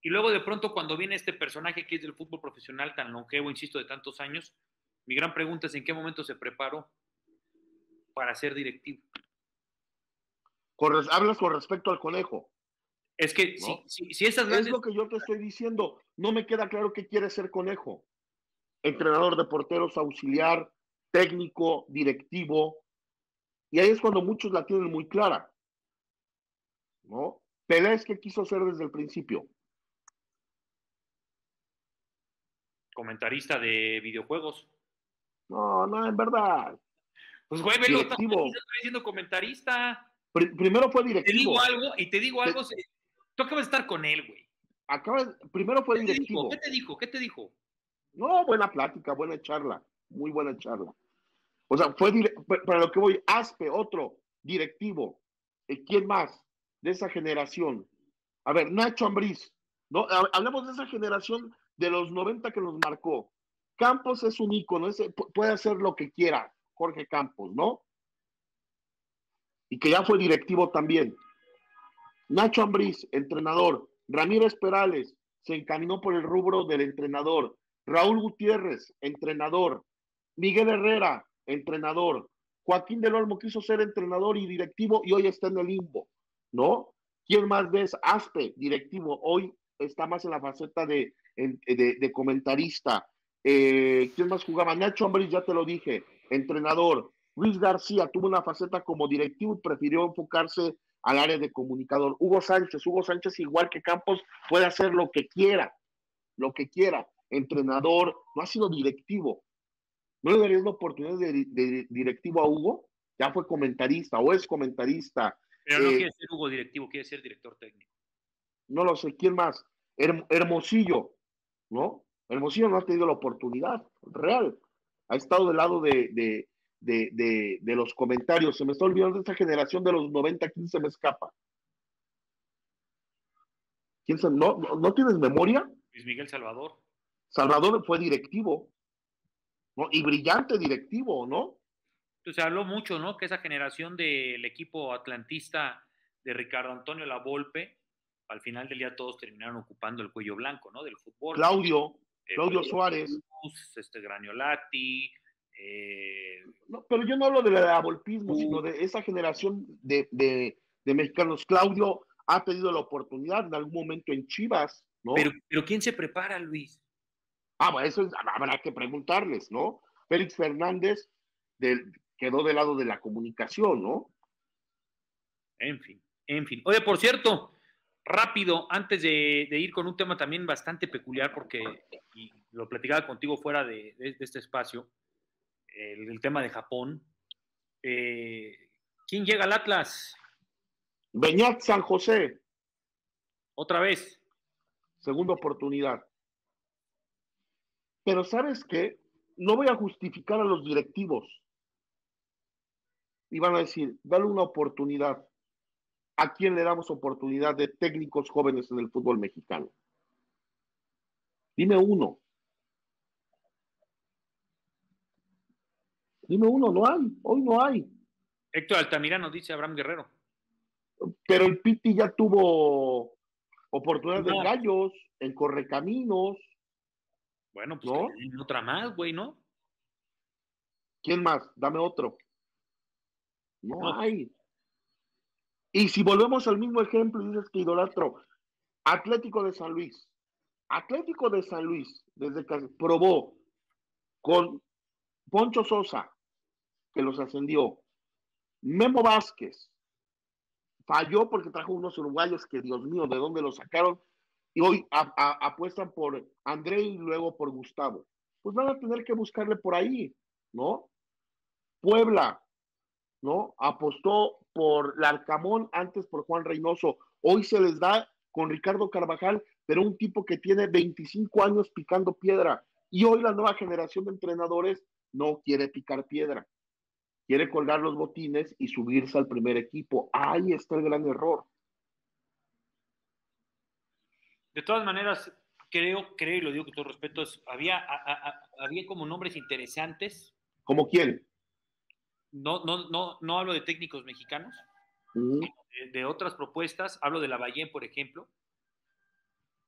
Y luego de pronto cuando viene este personaje que es del fútbol profesional tan longevo, insisto, de tantos años, mi gran pregunta es ¿en qué momento se preparó para ser directivo? Hablas con respecto al Conejo. Es que ¿no? si esas grandes... Es lo que yo te estoy diciendo. No me queda claro qué quiere ser Conejo. Entrenador de porteros, auxiliar, técnico, directivo. Y ahí es cuando muchos la tienen muy clara, ¿no? Pelés, que quiso ser desde el principio. Comentarista de videojuegos. No, en verdad. Pues güey, velo, está diciendo comentarista. Primero fue directivo. Te digo algo. Tú acabas de estar con él, güey. Primero fue directivo. ¿Qué te dijo? No, buena plática, buena charla. Muy buena charla. O sea, fue para lo que voy, Aspe, otro directivo. ¿Quién más? De esa generación. A ver, Nacho Ambriz, ¿no? Hablemos de esa generación de los 90 que nos marcó. Campos es un ícono, puede hacer lo que quiera, Jorge Campos, ¿no? Y que ya fue directivo también. Nacho Ambriz, entrenador. Ramírez Perales, se encaminó por el rubro del entrenador. Raúl Gutiérrez, entrenador. Miguel Herrera, entrenador. Joaquín del Olmo quiso ser entrenador y directivo y hoy está en el limbo, ¿no? ¿Quién más ves? Aspe, directivo, hoy está más en la faceta de comentarista. ¿Quién más jugaba? Nacho Ambriz, ya te lo dije, entrenador. Luis García tuvo una faceta como directivo y prefirió enfocarse al área de comunicador. Hugo Sánchez, igual que Campos, puede hacer lo que quiera. Entrenador, no ha sido directivo. ¿No le darías la oportunidad de directivo a Hugo? Ya fue comentarista o es comentarista. Pero no quiere ser Hugo directivo, quiere ser director técnico. No lo sé, ¿quién más? Hermosillo, ¿no? Hermosillo no ha tenido la oportunidad real. Ha estado del lado de los comentarios. Se me está olvidando de esta generación de los 90, ¿quién se me escapa? ¿No tienes memoria? Luis Miguel Salvador. Salvador fue directivo, ¿no? Y brillante directivo, ¿no? Entonces habló mucho, ¿no? Que esa generación del equipo atlantista de Ricardo Antonio Lavolpe, al final del día todos terminaron ocupando el cuello blanco, ¿no? Del fútbol. Claudio Suárez. Cruz, Graniolati. No, pero yo no hablo de lavolpismo, sino de esa generación de mexicanos. Claudio ha pedido la oportunidad en algún momento en Chivas, ¿no? Pero ¿quién se prepara, Luis? Bueno, eso habrá que preguntarles, ¿no? Félix Fernández quedó del lado de la comunicación, ¿no? En fin. Oye, por cierto, rápido, antes de ir con un tema también bastante peculiar, porque lo platicaba contigo fuera de este espacio, el tema de Japón. ¿Quién llega al Atlas? Beñat San José. Otra vez. Segunda oportunidad. Pero ¿sabes qué? No voy a justificar a los directivos. Y van a decir, dale una oportunidad. ¿A quién le damos oportunidad de técnicos jóvenes en el fútbol mexicano? Dime uno, no hay. Hoy no hay. Héctor Altamirano, dice Abraham Guerrero. Pero el Piti ya tuvo oportunidad de Gallos, en Correcaminos. Bueno, pues ¿no? Hay otra más, güey, ¿no? ¿Quién más? Dame otro. No hay. Y si volvemos al mismo ejemplo, dices que idolatro. Atlético de San Luis, desde que probó con Poncho Sosa, que los ascendió. Memo Vázquez falló porque trajo unos uruguayos que, Dios mío, ¿de dónde los sacaron? Y hoy apuestan por André y luego por Gustavo. Pues van a tener que buscarle por ahí, ¿no? Puebla, ¿no? Apostó por Larcamón, antes por Juan Reynoso. Hoy se les da con Ricardo Carvajal, pero un tipo que tiene 25 años picando piedra. Y hoy la nueva generación de entrenadores no quiere picar piedra. Quiere colgar los botines y subirse al primer equipo. Ahí está el gran error. De todas maneras, creo, y lo digo con todo respeto, había como nombres interesantes. ¿Como quién? No hablo de técnicos mexicanos, de otras propuestas. Hablo de Lavallén, por ejemplo.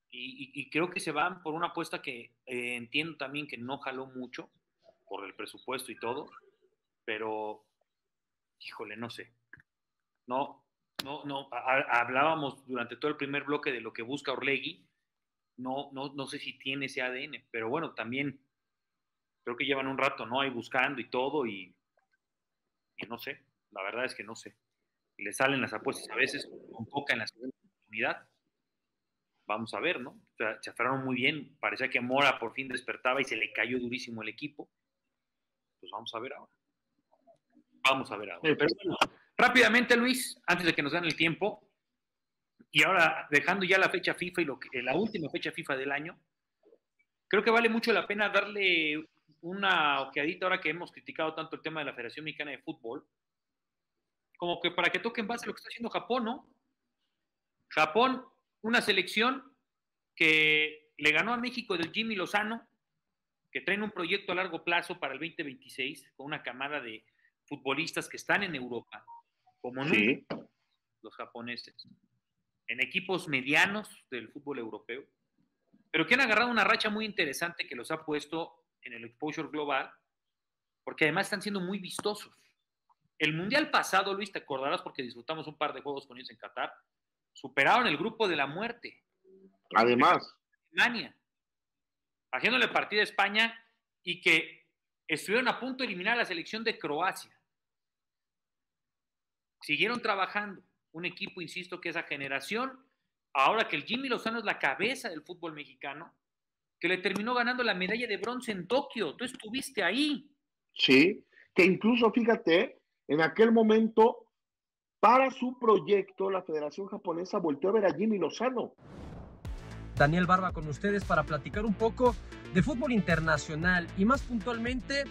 Y creo que se van por una apuesta que entiendo también que no jaló mucho por el presupuesto y todo, pero, híjole, no sé. No, hablábamos durante todo el primer bloque de lo que busca Orlegui. No sé si tiene ese ADN, pero bueno, también creo que llevan un rato, ¿no? Ahí buscando y todo, y no sé, la verdad es que no sé. Le salen las apuestas a veces con poca en la segunda oportunidad. Vamos a ver, ¿no? O sea, se aferraron muy bien, parecía que Mora por fin despertaba y se le cayó durísimo el equipo. Pues vamos a ver ahora. Pero bueno, rápidamente, Luis, antes de que nos den el tiempo, y ahora dejando ya la fecha FIFA y la última fecha FIFA del año, creo que vale mucho la pena darle una ojeadita ahora que hemos criticado tanto el tema de la Federación Mexicana de Fútbol, como que para que toquen base a lo que está haciendo Japón, ¿no? Japón, una selección que le ganó a México del Jimmy Lozano, que traen un proyecto a largo plazo para el 2026, con una camada de futbolistas que están en Europa, como nunca, los japoneses, en equipos medianos del fútbol europeo, pero que han agarrado una racha muy interesante que los ha puesto en el exposure global, porque además están siendo muy vistosos. El mundial pasado, Luis, te acordarás porque disfrutamos un par de juegos con ellos en Qatar, superaron el grupo de la muerte. Además, Alemania, haciéndole partida a España, y que estuvieron a punto de eliminar a la selección de Croacia. Siguieron trabajando. Un equipo, insisto, que esa generación, ahora que el Jimmy Lozano es la cabeza del fútbol mexicano, que le terminó ganando la medalla de bronce en Tokio. Tú estuviste ahí. Sí, que incluso, fíjate, en aquel momento, para su proyecto, la Federación Japonesa volteó a ver a Jimmy Lozano. Daniel Barba con ustedes para platicar un poco de fútbol internacional y más puntualmente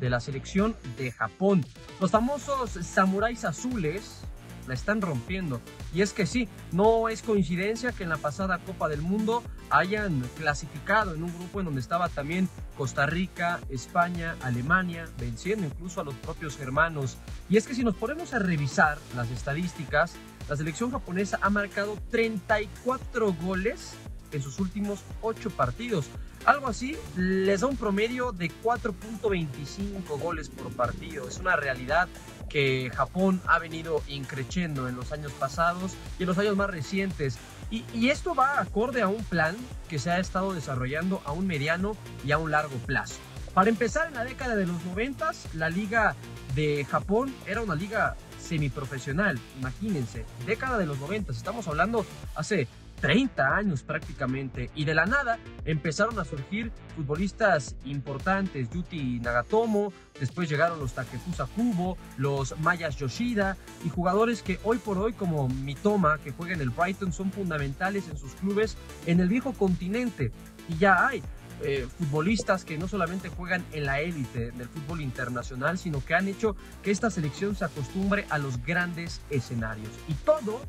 de la selección de Japón. Los famosos samuráis azules la están rompiendo. Y es que sí, no es coincidencia que en la pasada Copa del Mundo hayan clasificado en un grupo en donde estaba también Costa Rica, España, Alemania, venciendo incluso a los propios germanos. Y es que si nos ponemos a revisar las estadísticas, la selección japonesa ha marcado 34 goles en sus últimos 8 partidos. Algo así les da un promedio de 4.25 goles por partido. Es una realidad que Japón ha venido increciendo en los años pasados y en los años más recientes. Y esto va acorde a un plan que se ha estado desarrollando a un mediano y a un largo plazo. Para empezar, en la década de los 90s, la liga de Japón era una liga semiprofesional. Imagínense, década de los 90s, estamos hablando hace 30 años prácticamente, y de la nada empezaron a surgir futbolistas importantes, Yuki Nagatomo, después llegaron los Takefusa Kubo, los Mayas Yoshida, y jugadores que hoy por hoy como Mitoma, que juega en el Brighton, son fundamentales en sus clubes en el viejo continente. Y ya hay futbolistas que no solamente juegan en la élite del fútbol internacional, sino que han hecho que esta selección se acostumbre a los grandes escenarios. Y todo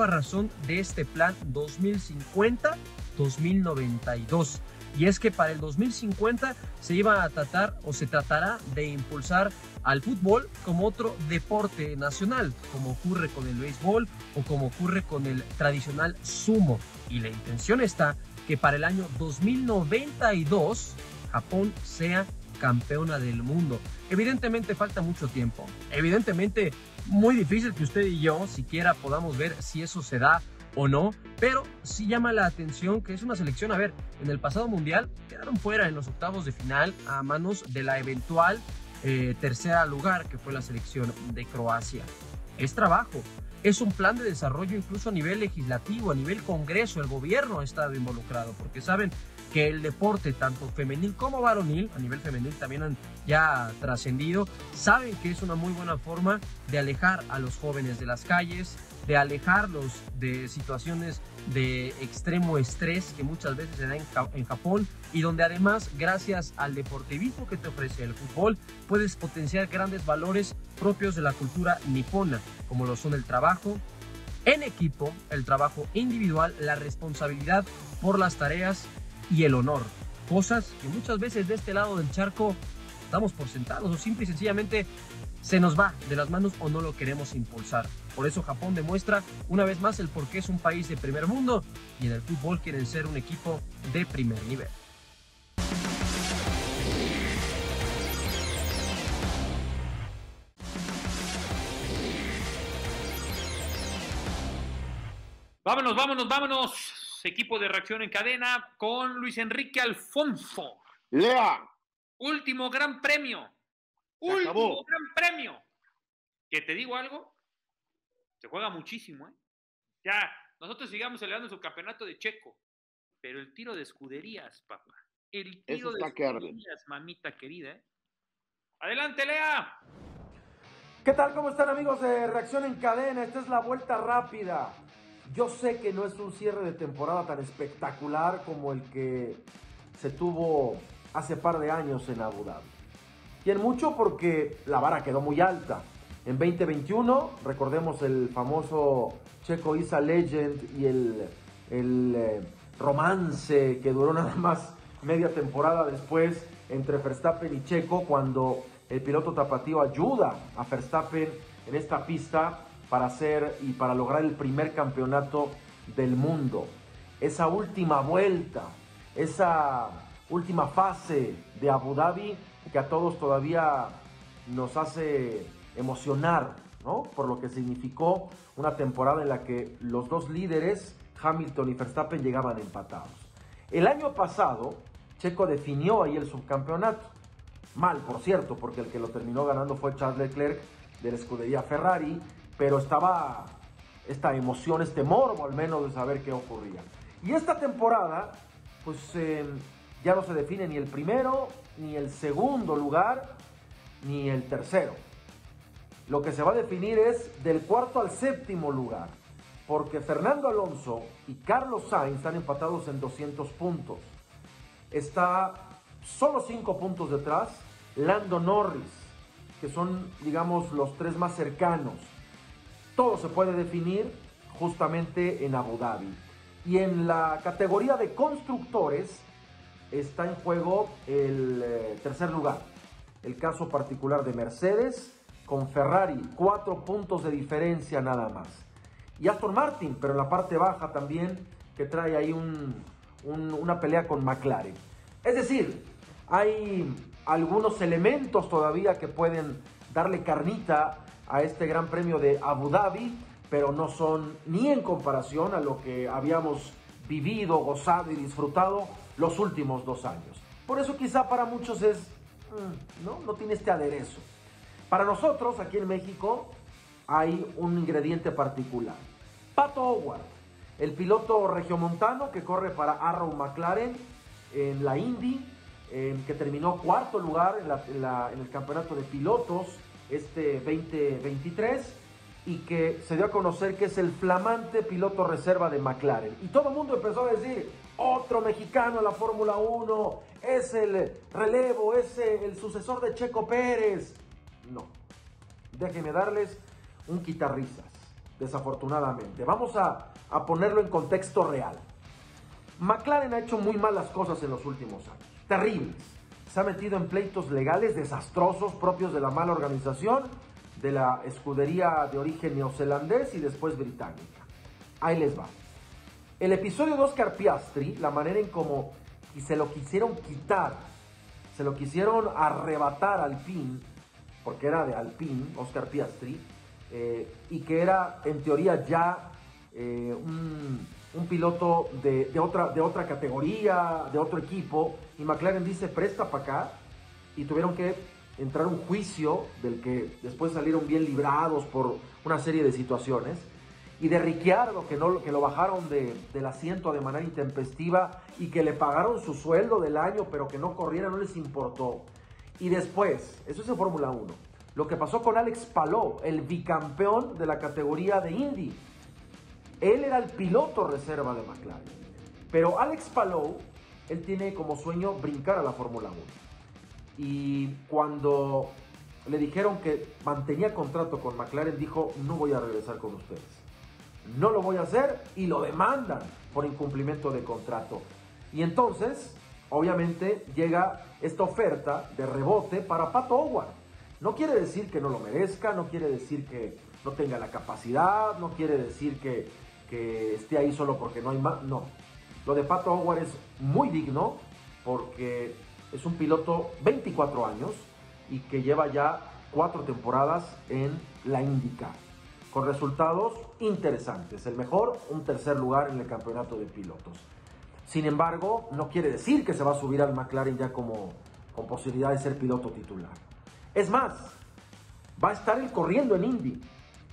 a razón de este plan 2050-2092. Y es que para el 2050 se iba a tratar o se tratará de impulsar al fútbol como otro deporte nacional, como ocurre con el béisbol o como ocurre con el tradicional sumo. Y la intención está que para el año 2092 Japón sea campeona del mundo. Evidentemente falta mucho tiempo, evidentemente muy difícil que usted y yo siquiera podamos ver si eso se da o no, pero sí llama la atención que es una selección, a ver, en el pasado mundial quedaron fuera en los octavos de final a manos de la eventual tercera lugar que fue la selección de Croacia. Es trabajo, es un plan de desarrollo incluso a nivel legislativo, a nivel congreso, el gobierno ha estado involucrado, porque saben que el deporte, tanto femenil como varonil, a nivel femenil también han ya trascendido, saben que es una muy buena forma de alejar a los jóvenes de las calles, de alejarlos de situaciones de extremo estrés que muchas veces se da en Japón, y donde además, gracias al deportivismo que te ofrece el fútbol, puedes potenciar grandes valores propios de la cultura nipona, como lo son el trabajo en equipo, el trabajo individual, la responsabilidad por las tareas y el honor, cosas que muchas veces de este lado del charco damos por sentados o simple y sencillamente se nos va de las manos o no lo queremos impulsar. Por eso Japón demuestra una vez más el por qué es un país de primer mundo y en el fútbol quieren ser un equipo de primer nivel. Vámonos, vámonos, vámonos. Equipo de Reacción en Cadena con Luis Enrique Alfonso. ¡Lea! Último gran premio. Último gran premio. Que te digo algo, se juega muchísimo, ¿eh? Ya, nosotros sigamos celebrando su campeonato de Checo, pero el tiro de escuderías, papá. El tiro de escuderías, mamita querida, ¿eh? Adelante, Lea. ¿Qué tal? ¿Cómo están, amigos de Reacción en Cadena? Esta es la vuelta rápida. Yo sé que no es un cierre de temporada tan espectacular como el que se tuvo hace par de años en Abu Dhabi. Y en mucho porque la vara quedó muy alta. En 2021, recordemos el famoso Checo is a Legend y el romance que duró nada más media temporada después entre Verstappen y Checo, cuando el piloto tapatío ayuda a Verstappen en esta pista para hacer y para lograr el primer campeonato del mundo. Esa última vuelta, esa última fase de Abu Dhabi que a todos todavía nos hace emocionar, ¿no? Por lo que significó una temporada en la que los dos líderes, Hamilton y Verstappen, llegaban empatados. El año pasado, Checo definió ahí el subcampeonato. Mal, por cierto, porque el que lo terminó ganando fue Charles Leclerc de la escudería Ferrari, pero estaba esta emoción, este morbo al menos de saber qué ocurría. Y esta temporada, pues ya no se define ni el primero, ni el segundo lugar, ni el tercero. Lo que se va a definir es del cuarto al séptimo lugar, porque Fernando Alonso y Carlos Sainz están empatados en 200 puntos. Está solo 5 puntos detrás Lando Norris, que son, digamos, los tres más cercanos. Todo se puede definir justamente en Abu Dhabi. Y en la categoría de constructores está en juego el tercer lugar. El caso particular de Mercedes con Ferrari, 4 puntos de diferencia nada más. Y Aston Martin, pero en la parte baja también, que trae ahí una pelea con McLaren. Es decir, hay algunos elementos todavía que pueden darle carnita a este gran premio de Abu Dhabi, pero no son ni en comparación a lo que habíamos vivido, gozado y disfrutado los últimos 2 años. Por eso quizá para muchos es, no tiene este aderezo. Para nosotros, aquí en México, hay un ingrediente particular. Pato O'Ward, el piloto regiomontano que corre para Arrow McLaren en la Indy, que terminó cuarto lugar en el campeonato de pilotos este 2023, y que se dio a conocer que es el flamante piloto reserva de McLaren. Y todo el mundo empezó a decir, otro mexicano en la Fórmula 1, es el relevo, es el sucesor de Checo Pérez. No, déjenme darles un quitarrisas, desafortunadamente. Vamos a ponerlo en contexto real. McLaren ha hecho muy malas cosas en los últimos años, terribles. Se ha metido en pleitos legales desastrosos propios de la mala organización de la escudería de origen neozelandés y después británica. Ahí les va. El episodio de Oscar Piastri, la manera en cómo se lo quisieron quitar, se lo quisieron arrebatar al Alpine, porque era de Alpine, Oscar Piastri, y que era en teoría ya un piloto de otra categoría, de otro equipo, y McLaren dice, presta para acá, y tuvieron que entrar un juicio del que después salieron bien librados por una serie de situaciones, y de Ricciardo, que lo bajaron del asiento de manera intempestiva, y que le pagaron su sueldo del año, pero que no corriera, no les importó. Y después, eso es en Fórmula 1, lo que pasó con Alex Palou, el bicampeón de la categoría de Indy. Él era el piloto reserva de McLaren. Pero Alex Palou, él tiene como sueño brincar a la Fórmula 1. Y cuando le dijeron que mantenía contrato con McLaren, dijo, no voy a regresar con ustedes. No lo voy a hacer, y lo demandan por incumplimiento de contrato. Y entonces, obviamente, llega esta oferta de rebote para Pato O'Ward. No quiere decir que no lo merezca, no quiere decir que no tenga la capacidad, no quiere decir que esté ahí solo porque no hay más. No, lo de Pato O'Ward es muy digno, porque es un piloto 24 años y que lleva ya 4 temporadas en la IndyCar. con resultados interesantes. El mejor, un tercer lugar en el campeonato de pilotos. Sin embargo, no quiere decir que se va a subir al McLaren ya con posibilidad de ser piloto titular. Es más, va a estar él corriendo en Indy.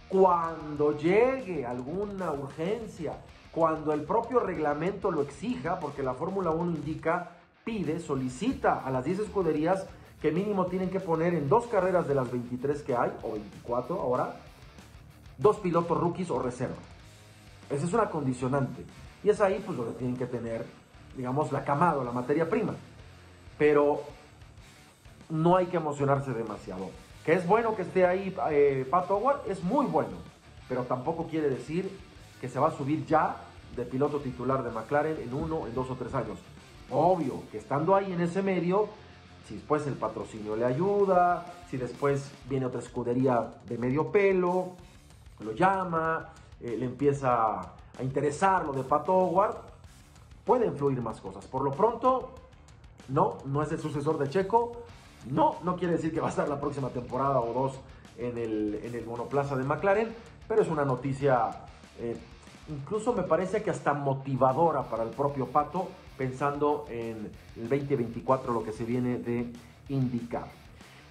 Cuando llegue alguna urgencia, cuando el propio reglamento lo exija, porque la Fórmula 1 indica, pide, solicita a las 10 escuderías que mínimo tienen que poner en 2 carreras de las 23 que hay, o 24 ahora, 2 pilotos rookies o reserva. Esa es una condicionante. Y es ahí pues donde tienen que tener, digamos, la camada o la materia prima. Pero no hay que emocionarse demasiado. Que es bueno que esté ahí Pato Howard, es muy bueno. Pero tampoco quiere decir que se va a subir ya de piloto titular de McLaren en 1, en 2 o 3 años. Obvio que estando ahí en ese medio, si después el patrocinio le ayuda, si después viene otra escudería de medio pelo, lo llama, le empieza a interesar lo de Pato Howard, pueden fluir más cosas. Por lo pronto, no es el sucesor de Checo. No quiere decir que va a estar la próxima temporada o 2 en el monoplaza de McLaren, pero es una noticia, incluso me parece que hasta motivadora para el propio Pato, pensando en el 2024, lo que se viene de indicar.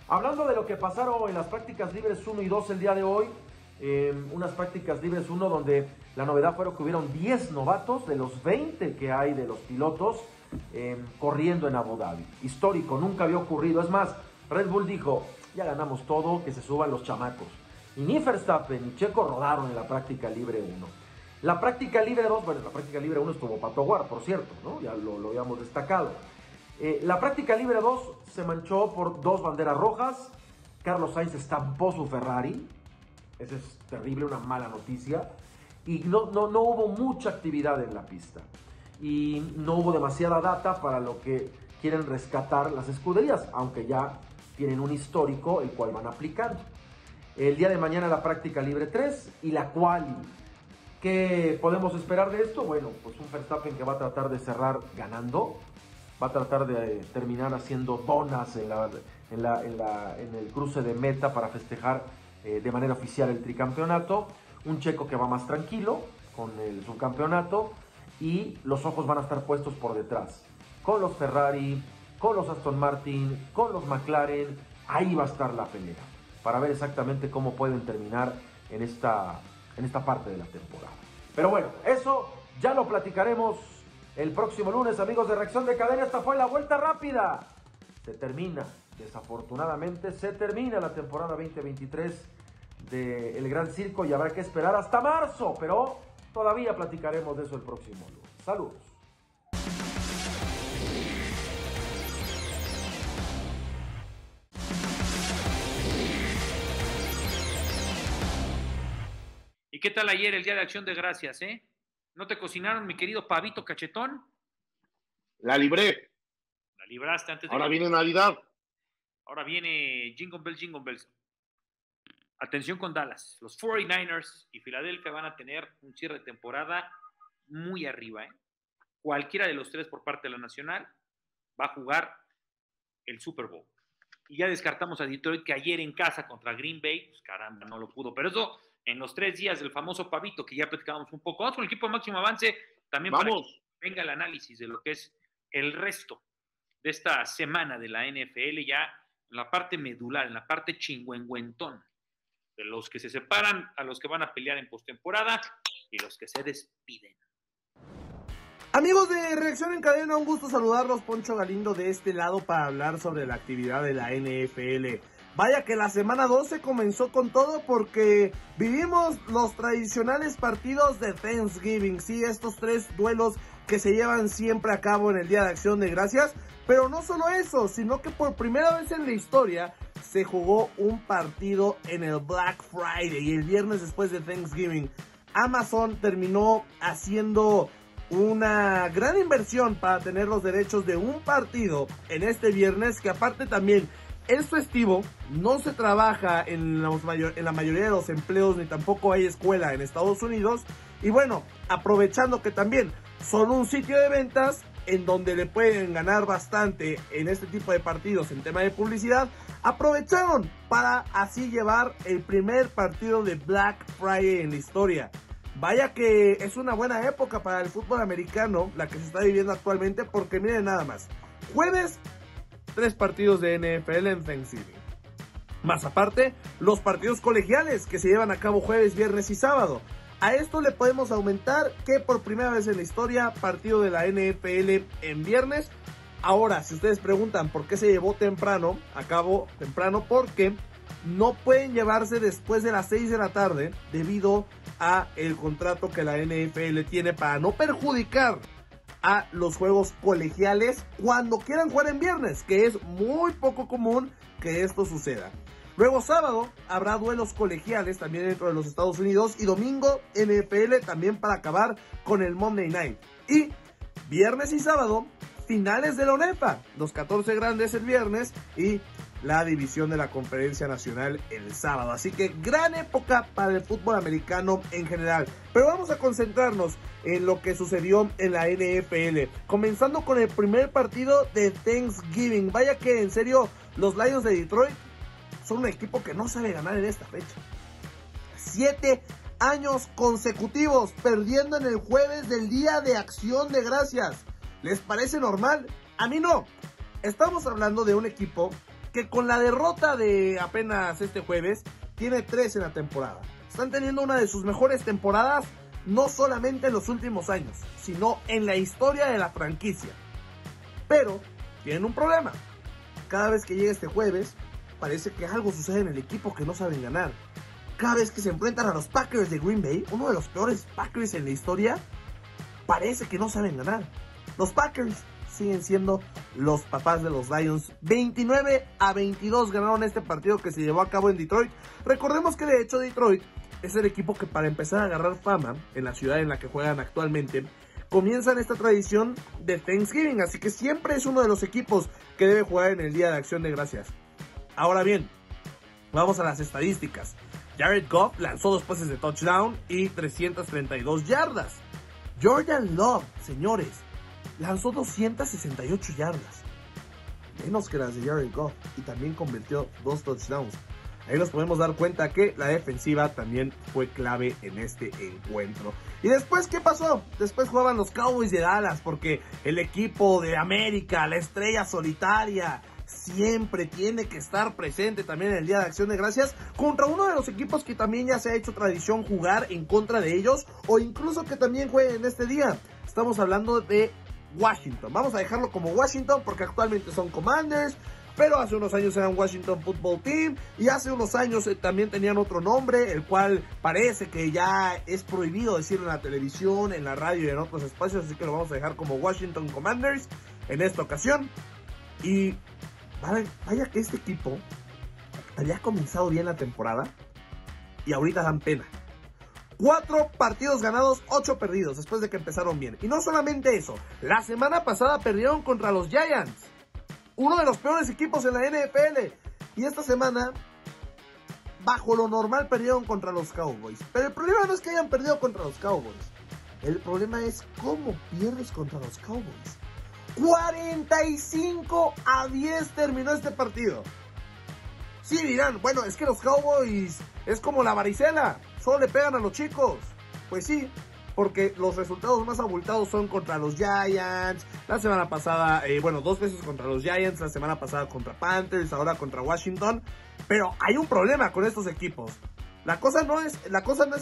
Hablando de lo que pasaron en las prácticas libres 1 y 2 el día de hoy, unas prácticas libres 1 donde la novedad fue que hubieron 10 novatos de los 20 que hay de los pilotos corriendo en Abu Dhabi. Histórico, nunca había ocurrido. Es más, Red Bull dijo, ya ganamos todo, que se suban los chamacos. Y ni Verstappen ni Checo rodaron en la práctica libre 1. La práctica libre 2, bueno, la práctica libre 1 estuvo Pato Howard, por cierto, ¿no? Ya lo habíamos destacado. La práctica libre 2 se manchó por 2 banderas rojas. Carlos Sainz estampó su Ferrari. Esa es terrible, una mala noticia. Y no hubo mucha actividad en la pista. Y no hubo demasiada data para lo que quieren rescatar las escuderías, aunque ya tienen un histórico el cual van aplicando. El día de mañana la práctica libre 3 y la quali. ¿Qué podemos esperar de esto? Bueno, pues un Verstappen que va a tratar de cerrar ganando, va a tratar de terminar haciendo donas en el cruce de meta para festejar de manera oficial el tricampeonato. Un Checo que va más tranquilo con el subcampeonato. Y los ojos van a estar puestos por detrás, con los Ferrari, con los Aston Martin, con los McLaren. Ahí va a estar la pelea, para ver exactamente cómo pueden terminar en esta parte de la temporada. Pero bueno, eso ya lo platicaremos el próximo lunes, amigos de Reacción de Cadena. Esta fue la vuelta rápida. Se termina, desafortunadamente, se termina la temporada 2023 del Gran Circo y habrá que esperar hasta marzo, pero todavía platicaremos de eso el próximo lunes. Saludos. ¿Y qué tal ayer el Día de Acción de Gracias, eh? ¿No te cocinaron, mi querido Pavito Cachetón? La libré. La libraste antes de... Ahora viene Navidad. Ahora viene Jingle Bell, Jingle Bells. Atención con Dallas, los 49ers y Filadelfia van a tener un cierre de temporada muy arriba, ¿eh? Cualquiera de los 3 por parte de la Nacional va a jugar el Super Bowl. Y ya descartamos a Detroit, que ayer en casa contra Green Bay, pues caramba, no lo pudo. Pero eso en los 3 días del famoso Pavito, que ya platicábamos un poco. Vamos con el equipo de Máximo Avance, también vamos, para que venga el análisis de lo que es el resto de esta semana de la NFL, ya en la parte medular, en la parte chingüengüentón, de los que se separan, a los que van a pelear en postemporada y los que se despiden. Amigos de Reacción en Cadena, un gusto saludarlos. Poncho Galindo de este lado para hablar sobre la actividad de la NFL. Vaya que la semana 12 comenzó con todo, porque vivimos los tradicionales partidos de Thanksgiving. Sí, estos 3 duelos que se llevan siempre a cabo en el Día de Acción de Gracias. Pero no solo eso, sino que por primera vez en la historia se jugó un partido en el Black Friday, el viernes después de Thanksgiving. Amazon terminó haciendo una gran inversión para tener los derechos de un partido en este viernes, que aparte también es festivo, no se trabaja en la mayoría de los empleos, ni tampoco hay escuela en Estados Unidos. Y bueno, aprovechando que también son un sitio de ventas, en donde le pueden ganar bastante en este tipo de partidos en tema de publicidad, aprovecharon para así llevar el primer partido de Black Friday en la historia. Vaya que es una buena época para el fútbol americano la que se está viviendo actualmente, porque miren nada más, jueves 3 partidos de NFL en Thanksgiving, más aparte los partidos colegiales que se llevan a cabo jueves, viernes y sábado. A esto le podemos aumentar que por primera vez en la historia, partido de la NFL en viernes. Ahora, si ustedes preguntan por qué se llevó temprano, a cabo temprano, porque no pueden llevarse después de las 6 de la tarde debido a el contrato que la NFL tiene para no perjudicar a los juegos colegiales cuando quieran jugar en viernes, que es muy poco común que esto suceda. Luego sábado habrá duelos colegiales también dentro de los Estados Unidos, y domingo NFL también para acabar con el Monday Night. Y viernes y sábado finales de la UNEFA, los 14 grandes el viernes y la división de la Conferencia Nacional el sábado. Así que gran época para el fútbol americano en general. Pero vamos a concentrarnos en lo que sucedió en la NFL, comenzando con el primer partido de Thanksgiving. Vaya que en serio los Lions de Detroit son un equipo que no sabe ganar en esta fecha. 7 años consecutivos perdiendo en el jueves del Día de Acción de Gracias. ¿Les parece normal? A mí no. Estamos hablando de un equipo que con la derrota de apenas este jueves tiene 3 en la temporada. Están teniendo una de sus mejores temporadas, no solamente en los últimos años, sino en la historia de la franquicia. Pero tienen un problema. Cada vez que llega este jueves, parece que algo sucede en el equipo que no saben ganar. Cada vez que se enfrentan a los Packers de Green Bay, uno de los peores Packers en la historia, parece que no saben ganar. Los Packers siguen siendo los papás de los Lions. 29-22 ganaron este partido que se llevó a cabo en Detroit. Recordemos que de hecho Detroit es el equipo que, para empezar a agarrar fama en la ciudad en la que juegan actualmente, comienzan esta tradición de Thanksgiving. Así que siempre es uno de los equipos que debe jugar en el Día de Acción de Gracias. Ahora bien, vamos a las estadísticas. Jared Goff lanzó 2 pases de touchdown y 332 yardas. Jordan Love, señores, lanzó 268 yardas. Menos que las de Jared Goff, y también convirtió 2 touchdowns. Ahí nos podemos dar cuenta que la defensiva también fue clave en este encuentro. ¿Y después qué pasó? Después jugaban los Cowboys de Dallas, porque el equipo de América, la estrella solitaria, siempre tiene que estar presente también en el Día de Acción de Gracias, contra uno de los equipos que también ya se ha hecho tradición jugar en contra de ellos, o incluso que también jueguen en este día. Estamos hablando de Washington. Vamos a dejarlo como Washington porque actualmente son Commanders, pero hace unos años eran Washington Football Team, y hace unos años también tenían otro nombre, el cual parece que ya es prohibido decir en la televisión, en la radio y en otros espacios, así que lo vamos a dejar como Washington Commanders en esta ocasión. Y vaya que este equipo había comenzado bien la temporada y ahorita dan pena. 4 partidos ganados, 8 perdidos después de que empezaron bien. Y no solamente eso, la semana pasada perdieron contra los Giants, uno de los peores equipos en la NFL. Y esta semana, bajo lo normal, perdieron contra los Cowboys. Pero el problema no es que hayan perdido contra los Cowboys, el problema es cómo pierdes contra los Cowboys. 45-10 terminó este partido. Sí, dirán, bueno, es que los Cowboys es como la varicela, solo le pegan a los chicos. Pues sí, porque los resultados más abultados son contra los Giants, la semana pasada, 2 veces contra los Giants, la semana pasada contra Panthers, ahora contra Washington. Pero hay un problema con estos equipos. La cosa no es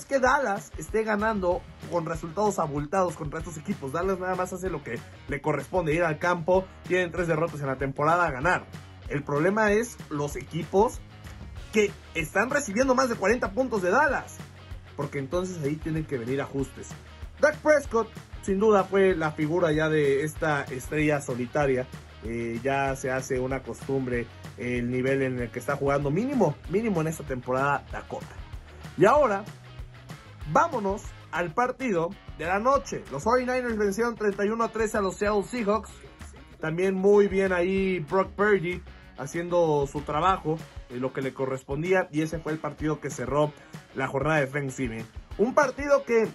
que Dallas esté ganando con resultados abultados contra estos equipos. Dallas nada más hace lo que le corresponde, ir al campo. Tienen 3 derrotas en la temporada, a ganar. El problema es los equipos que están recibiendo más de 40 puntos de Dallas, porque entonces ahí tienen que venir ajustes. Dak Prescott sin duda fue la figura ya de esta estrella solitaria. Ya se hace una costumbre el nivel en el que está jugando, mínimo en esta temporada Dakota. Y ahora, vámonos al partido de la noche. Los 49ers vencieron 31-3 a los Seattle Seahawks. También muy bien ahí Brock Purdy haciendo su trabajo, lo que le correspondía. Y ese fue el partido que cerró la jornada de Thanksgiving. Un partido que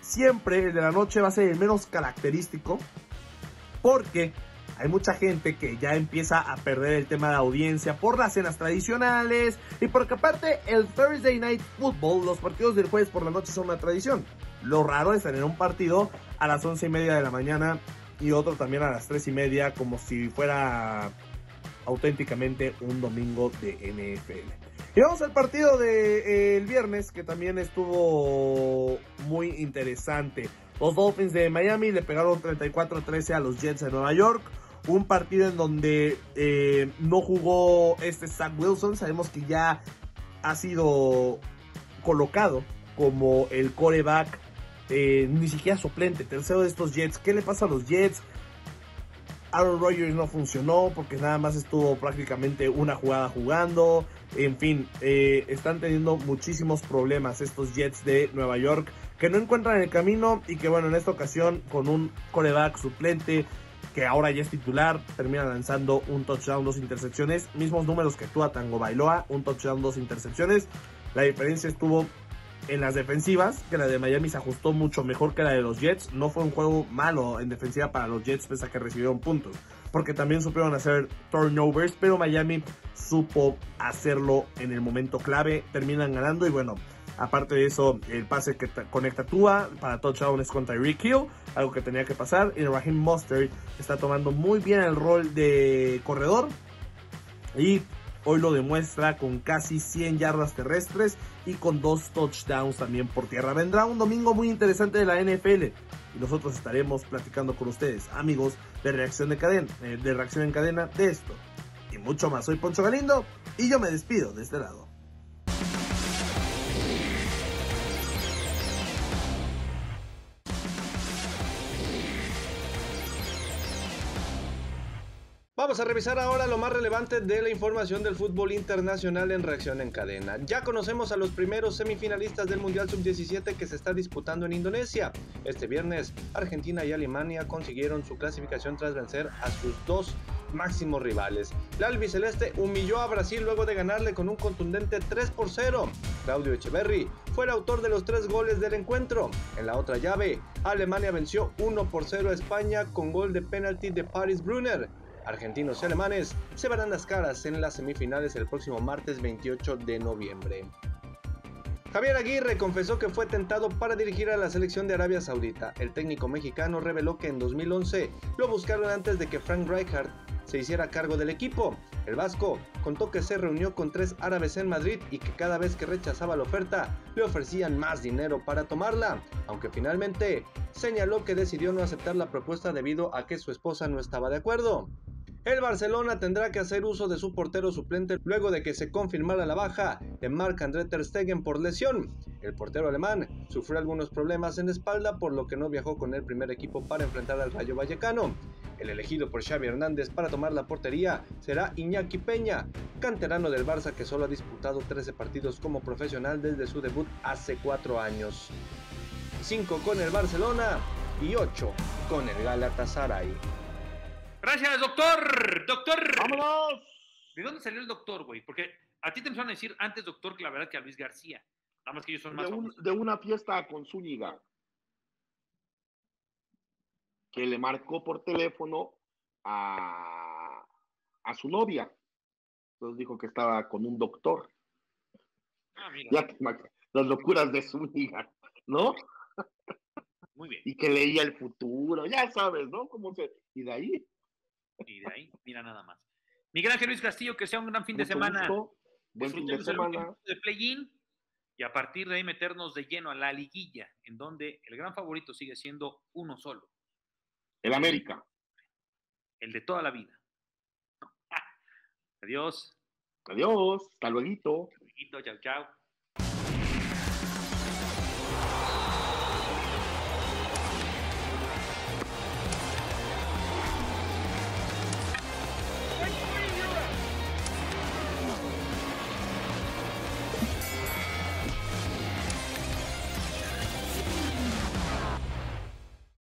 siempre, el de la noche, va a ser el menos característico, porque hay mucha gente que ya empieza a perder el tema de audiencia por las cenas tradicionales y porque aparte el Thursday Night Football, los partidos del jueves por la noche son una tradición. Lo raro es tener un partido a las 11:30 de la mañana y otro también a las 3:30, como si fuera auténticamente un domingo de NFL. Y vamos al partido del viernes, que también estuvo muy interesante. Los Dolphins de Miami le pegaron 34-13 a los Jets de Nueva York. Un partido en donde no jugó Zach Wilson. Sabemos que ya ha sido colocado como el quarterback ni siquiera suplente, tercero de estos Jets. ¿Qué le pasa a los Jets? Aaron Rodgers no funcionó porque nada más estuvo prácticamente una jugada jugando. En fin, están teniendo muchísimos problemas estos Jets de Nueva York, que no encuentran el camino y que, bueno, en esta ocasión con un quarterback suplente que ahora ya es titular, termina lanzando un touchdown, 2 intercepciones, mismos números que Tua Tagovailoa, un touchdown, 2 intercepciones. La diferencia estuvo en las defensivas, que la de Miami se ajustó mucho mejor que la de los Jets. No fue un juego malo en defensiva para los Jets, pese a que recibieron puntos, porque también supieron hacer turnovers, pero Miami supo hacerlo en el momento clave. Terminan ganando y, bueno, aparte de eso, el pase que conecta Tua para touchdown es con Tyreek Hill, algo que tenía que pasar. Y Raheem Mostert está tomando muy bien el rol de corredor y hoy lo demuestra con casi 100 yardas terrestres y con 2 touchdowns también por tierra. Vendrá un domingo muy interesante de la NFL y nosotros estaremos platicando con ustedes, amigos de Reacción en Cadena, de esto y mucho más. Soy Poncho Galindo y yo me despido de este lado. Vamos a revisar ahora lo más relevante de la información del fútbol internacional en Reacción en Cadena. Ya conocemos a los primeros semifinalistas del Mundial Sub-17 que se está disputando en Indonesia. Este viernes, Argentina y Alemania consiguieron su clasificación tras vencer a sus dos máximos rivales. La albiceleste humilló a Brasil luego de ganarle con un contundente 3-0. Claudio Echeverri fue el autor de los 3 goles del encuentro. En la otra llave, Alemania venció 1-0 a España con gol de penalti de Paris Brunner. Argentinos y alemanes se verán las caras en las semifinales el próximo martes 28 de noviembre. Javier Aguirre confesó que fue tentado para dirigir a la selección de Arabia Saudita. El técnico mexicano reveló que en 2011 lo buscaron antes de que Frank Rijkaard se hiciera cargo del equipo. El vasco contó que se reunió con 3 árabes en Madrid y que cada vez que rechazaba la oferta le ofrecían más dinero para tomarla, aunque finalmente señaló que decidió no aceptar la propuesta debido a que su esposa no estaba de acuerdo. El Barcelona tendrá que hacer uso de su portero suplente luego de que se confirmara la baja de Marc-André Ter Stegen por lesión. El portero alemán sufrió algunos problemas en la espalda, por lo que no viajó con el primer equipo para enfrentar al Rayo Vallecano. El elegido por Xavi Hernández para tomar la portería será Iñaki Peña, canterano del Barça que solo ha disputado 13 partidos como profesional desde su debut hace 4 años. 5 con el Barcelona y 8 con el Galatasaray. Gracias, doctor. Doctor. ¡Vámonos! ¿De dónde salió el doctor, güey? Porque a ti te empezaron a decir antes doctor que la verdad que a Luis García. Nada más que ellos son más de una fiesta con Zúñiga, que le marcó por teléfono a su novia. Entonces dijo que estaba con un doctor. Ah, mira. Ya te imaginas, las locuras de Zúñiga, ¿no? Muy bien. Y que leía el futuro, ya sabes, ¿no? Cómo se... Y de ahí... Y de ahí, mira nada más. Miguel Ángel Luis Castillo, que sea un gran fin de semana. Buen fin de semana. De play-in, y a partir de ahí meternos de lleno a la liguilla, en donde el gran favorito sigue siendo uno solo. El América. El de toda la vida. Adiós. Adiós. Hasta luego. Hasta luego. Chao, chao.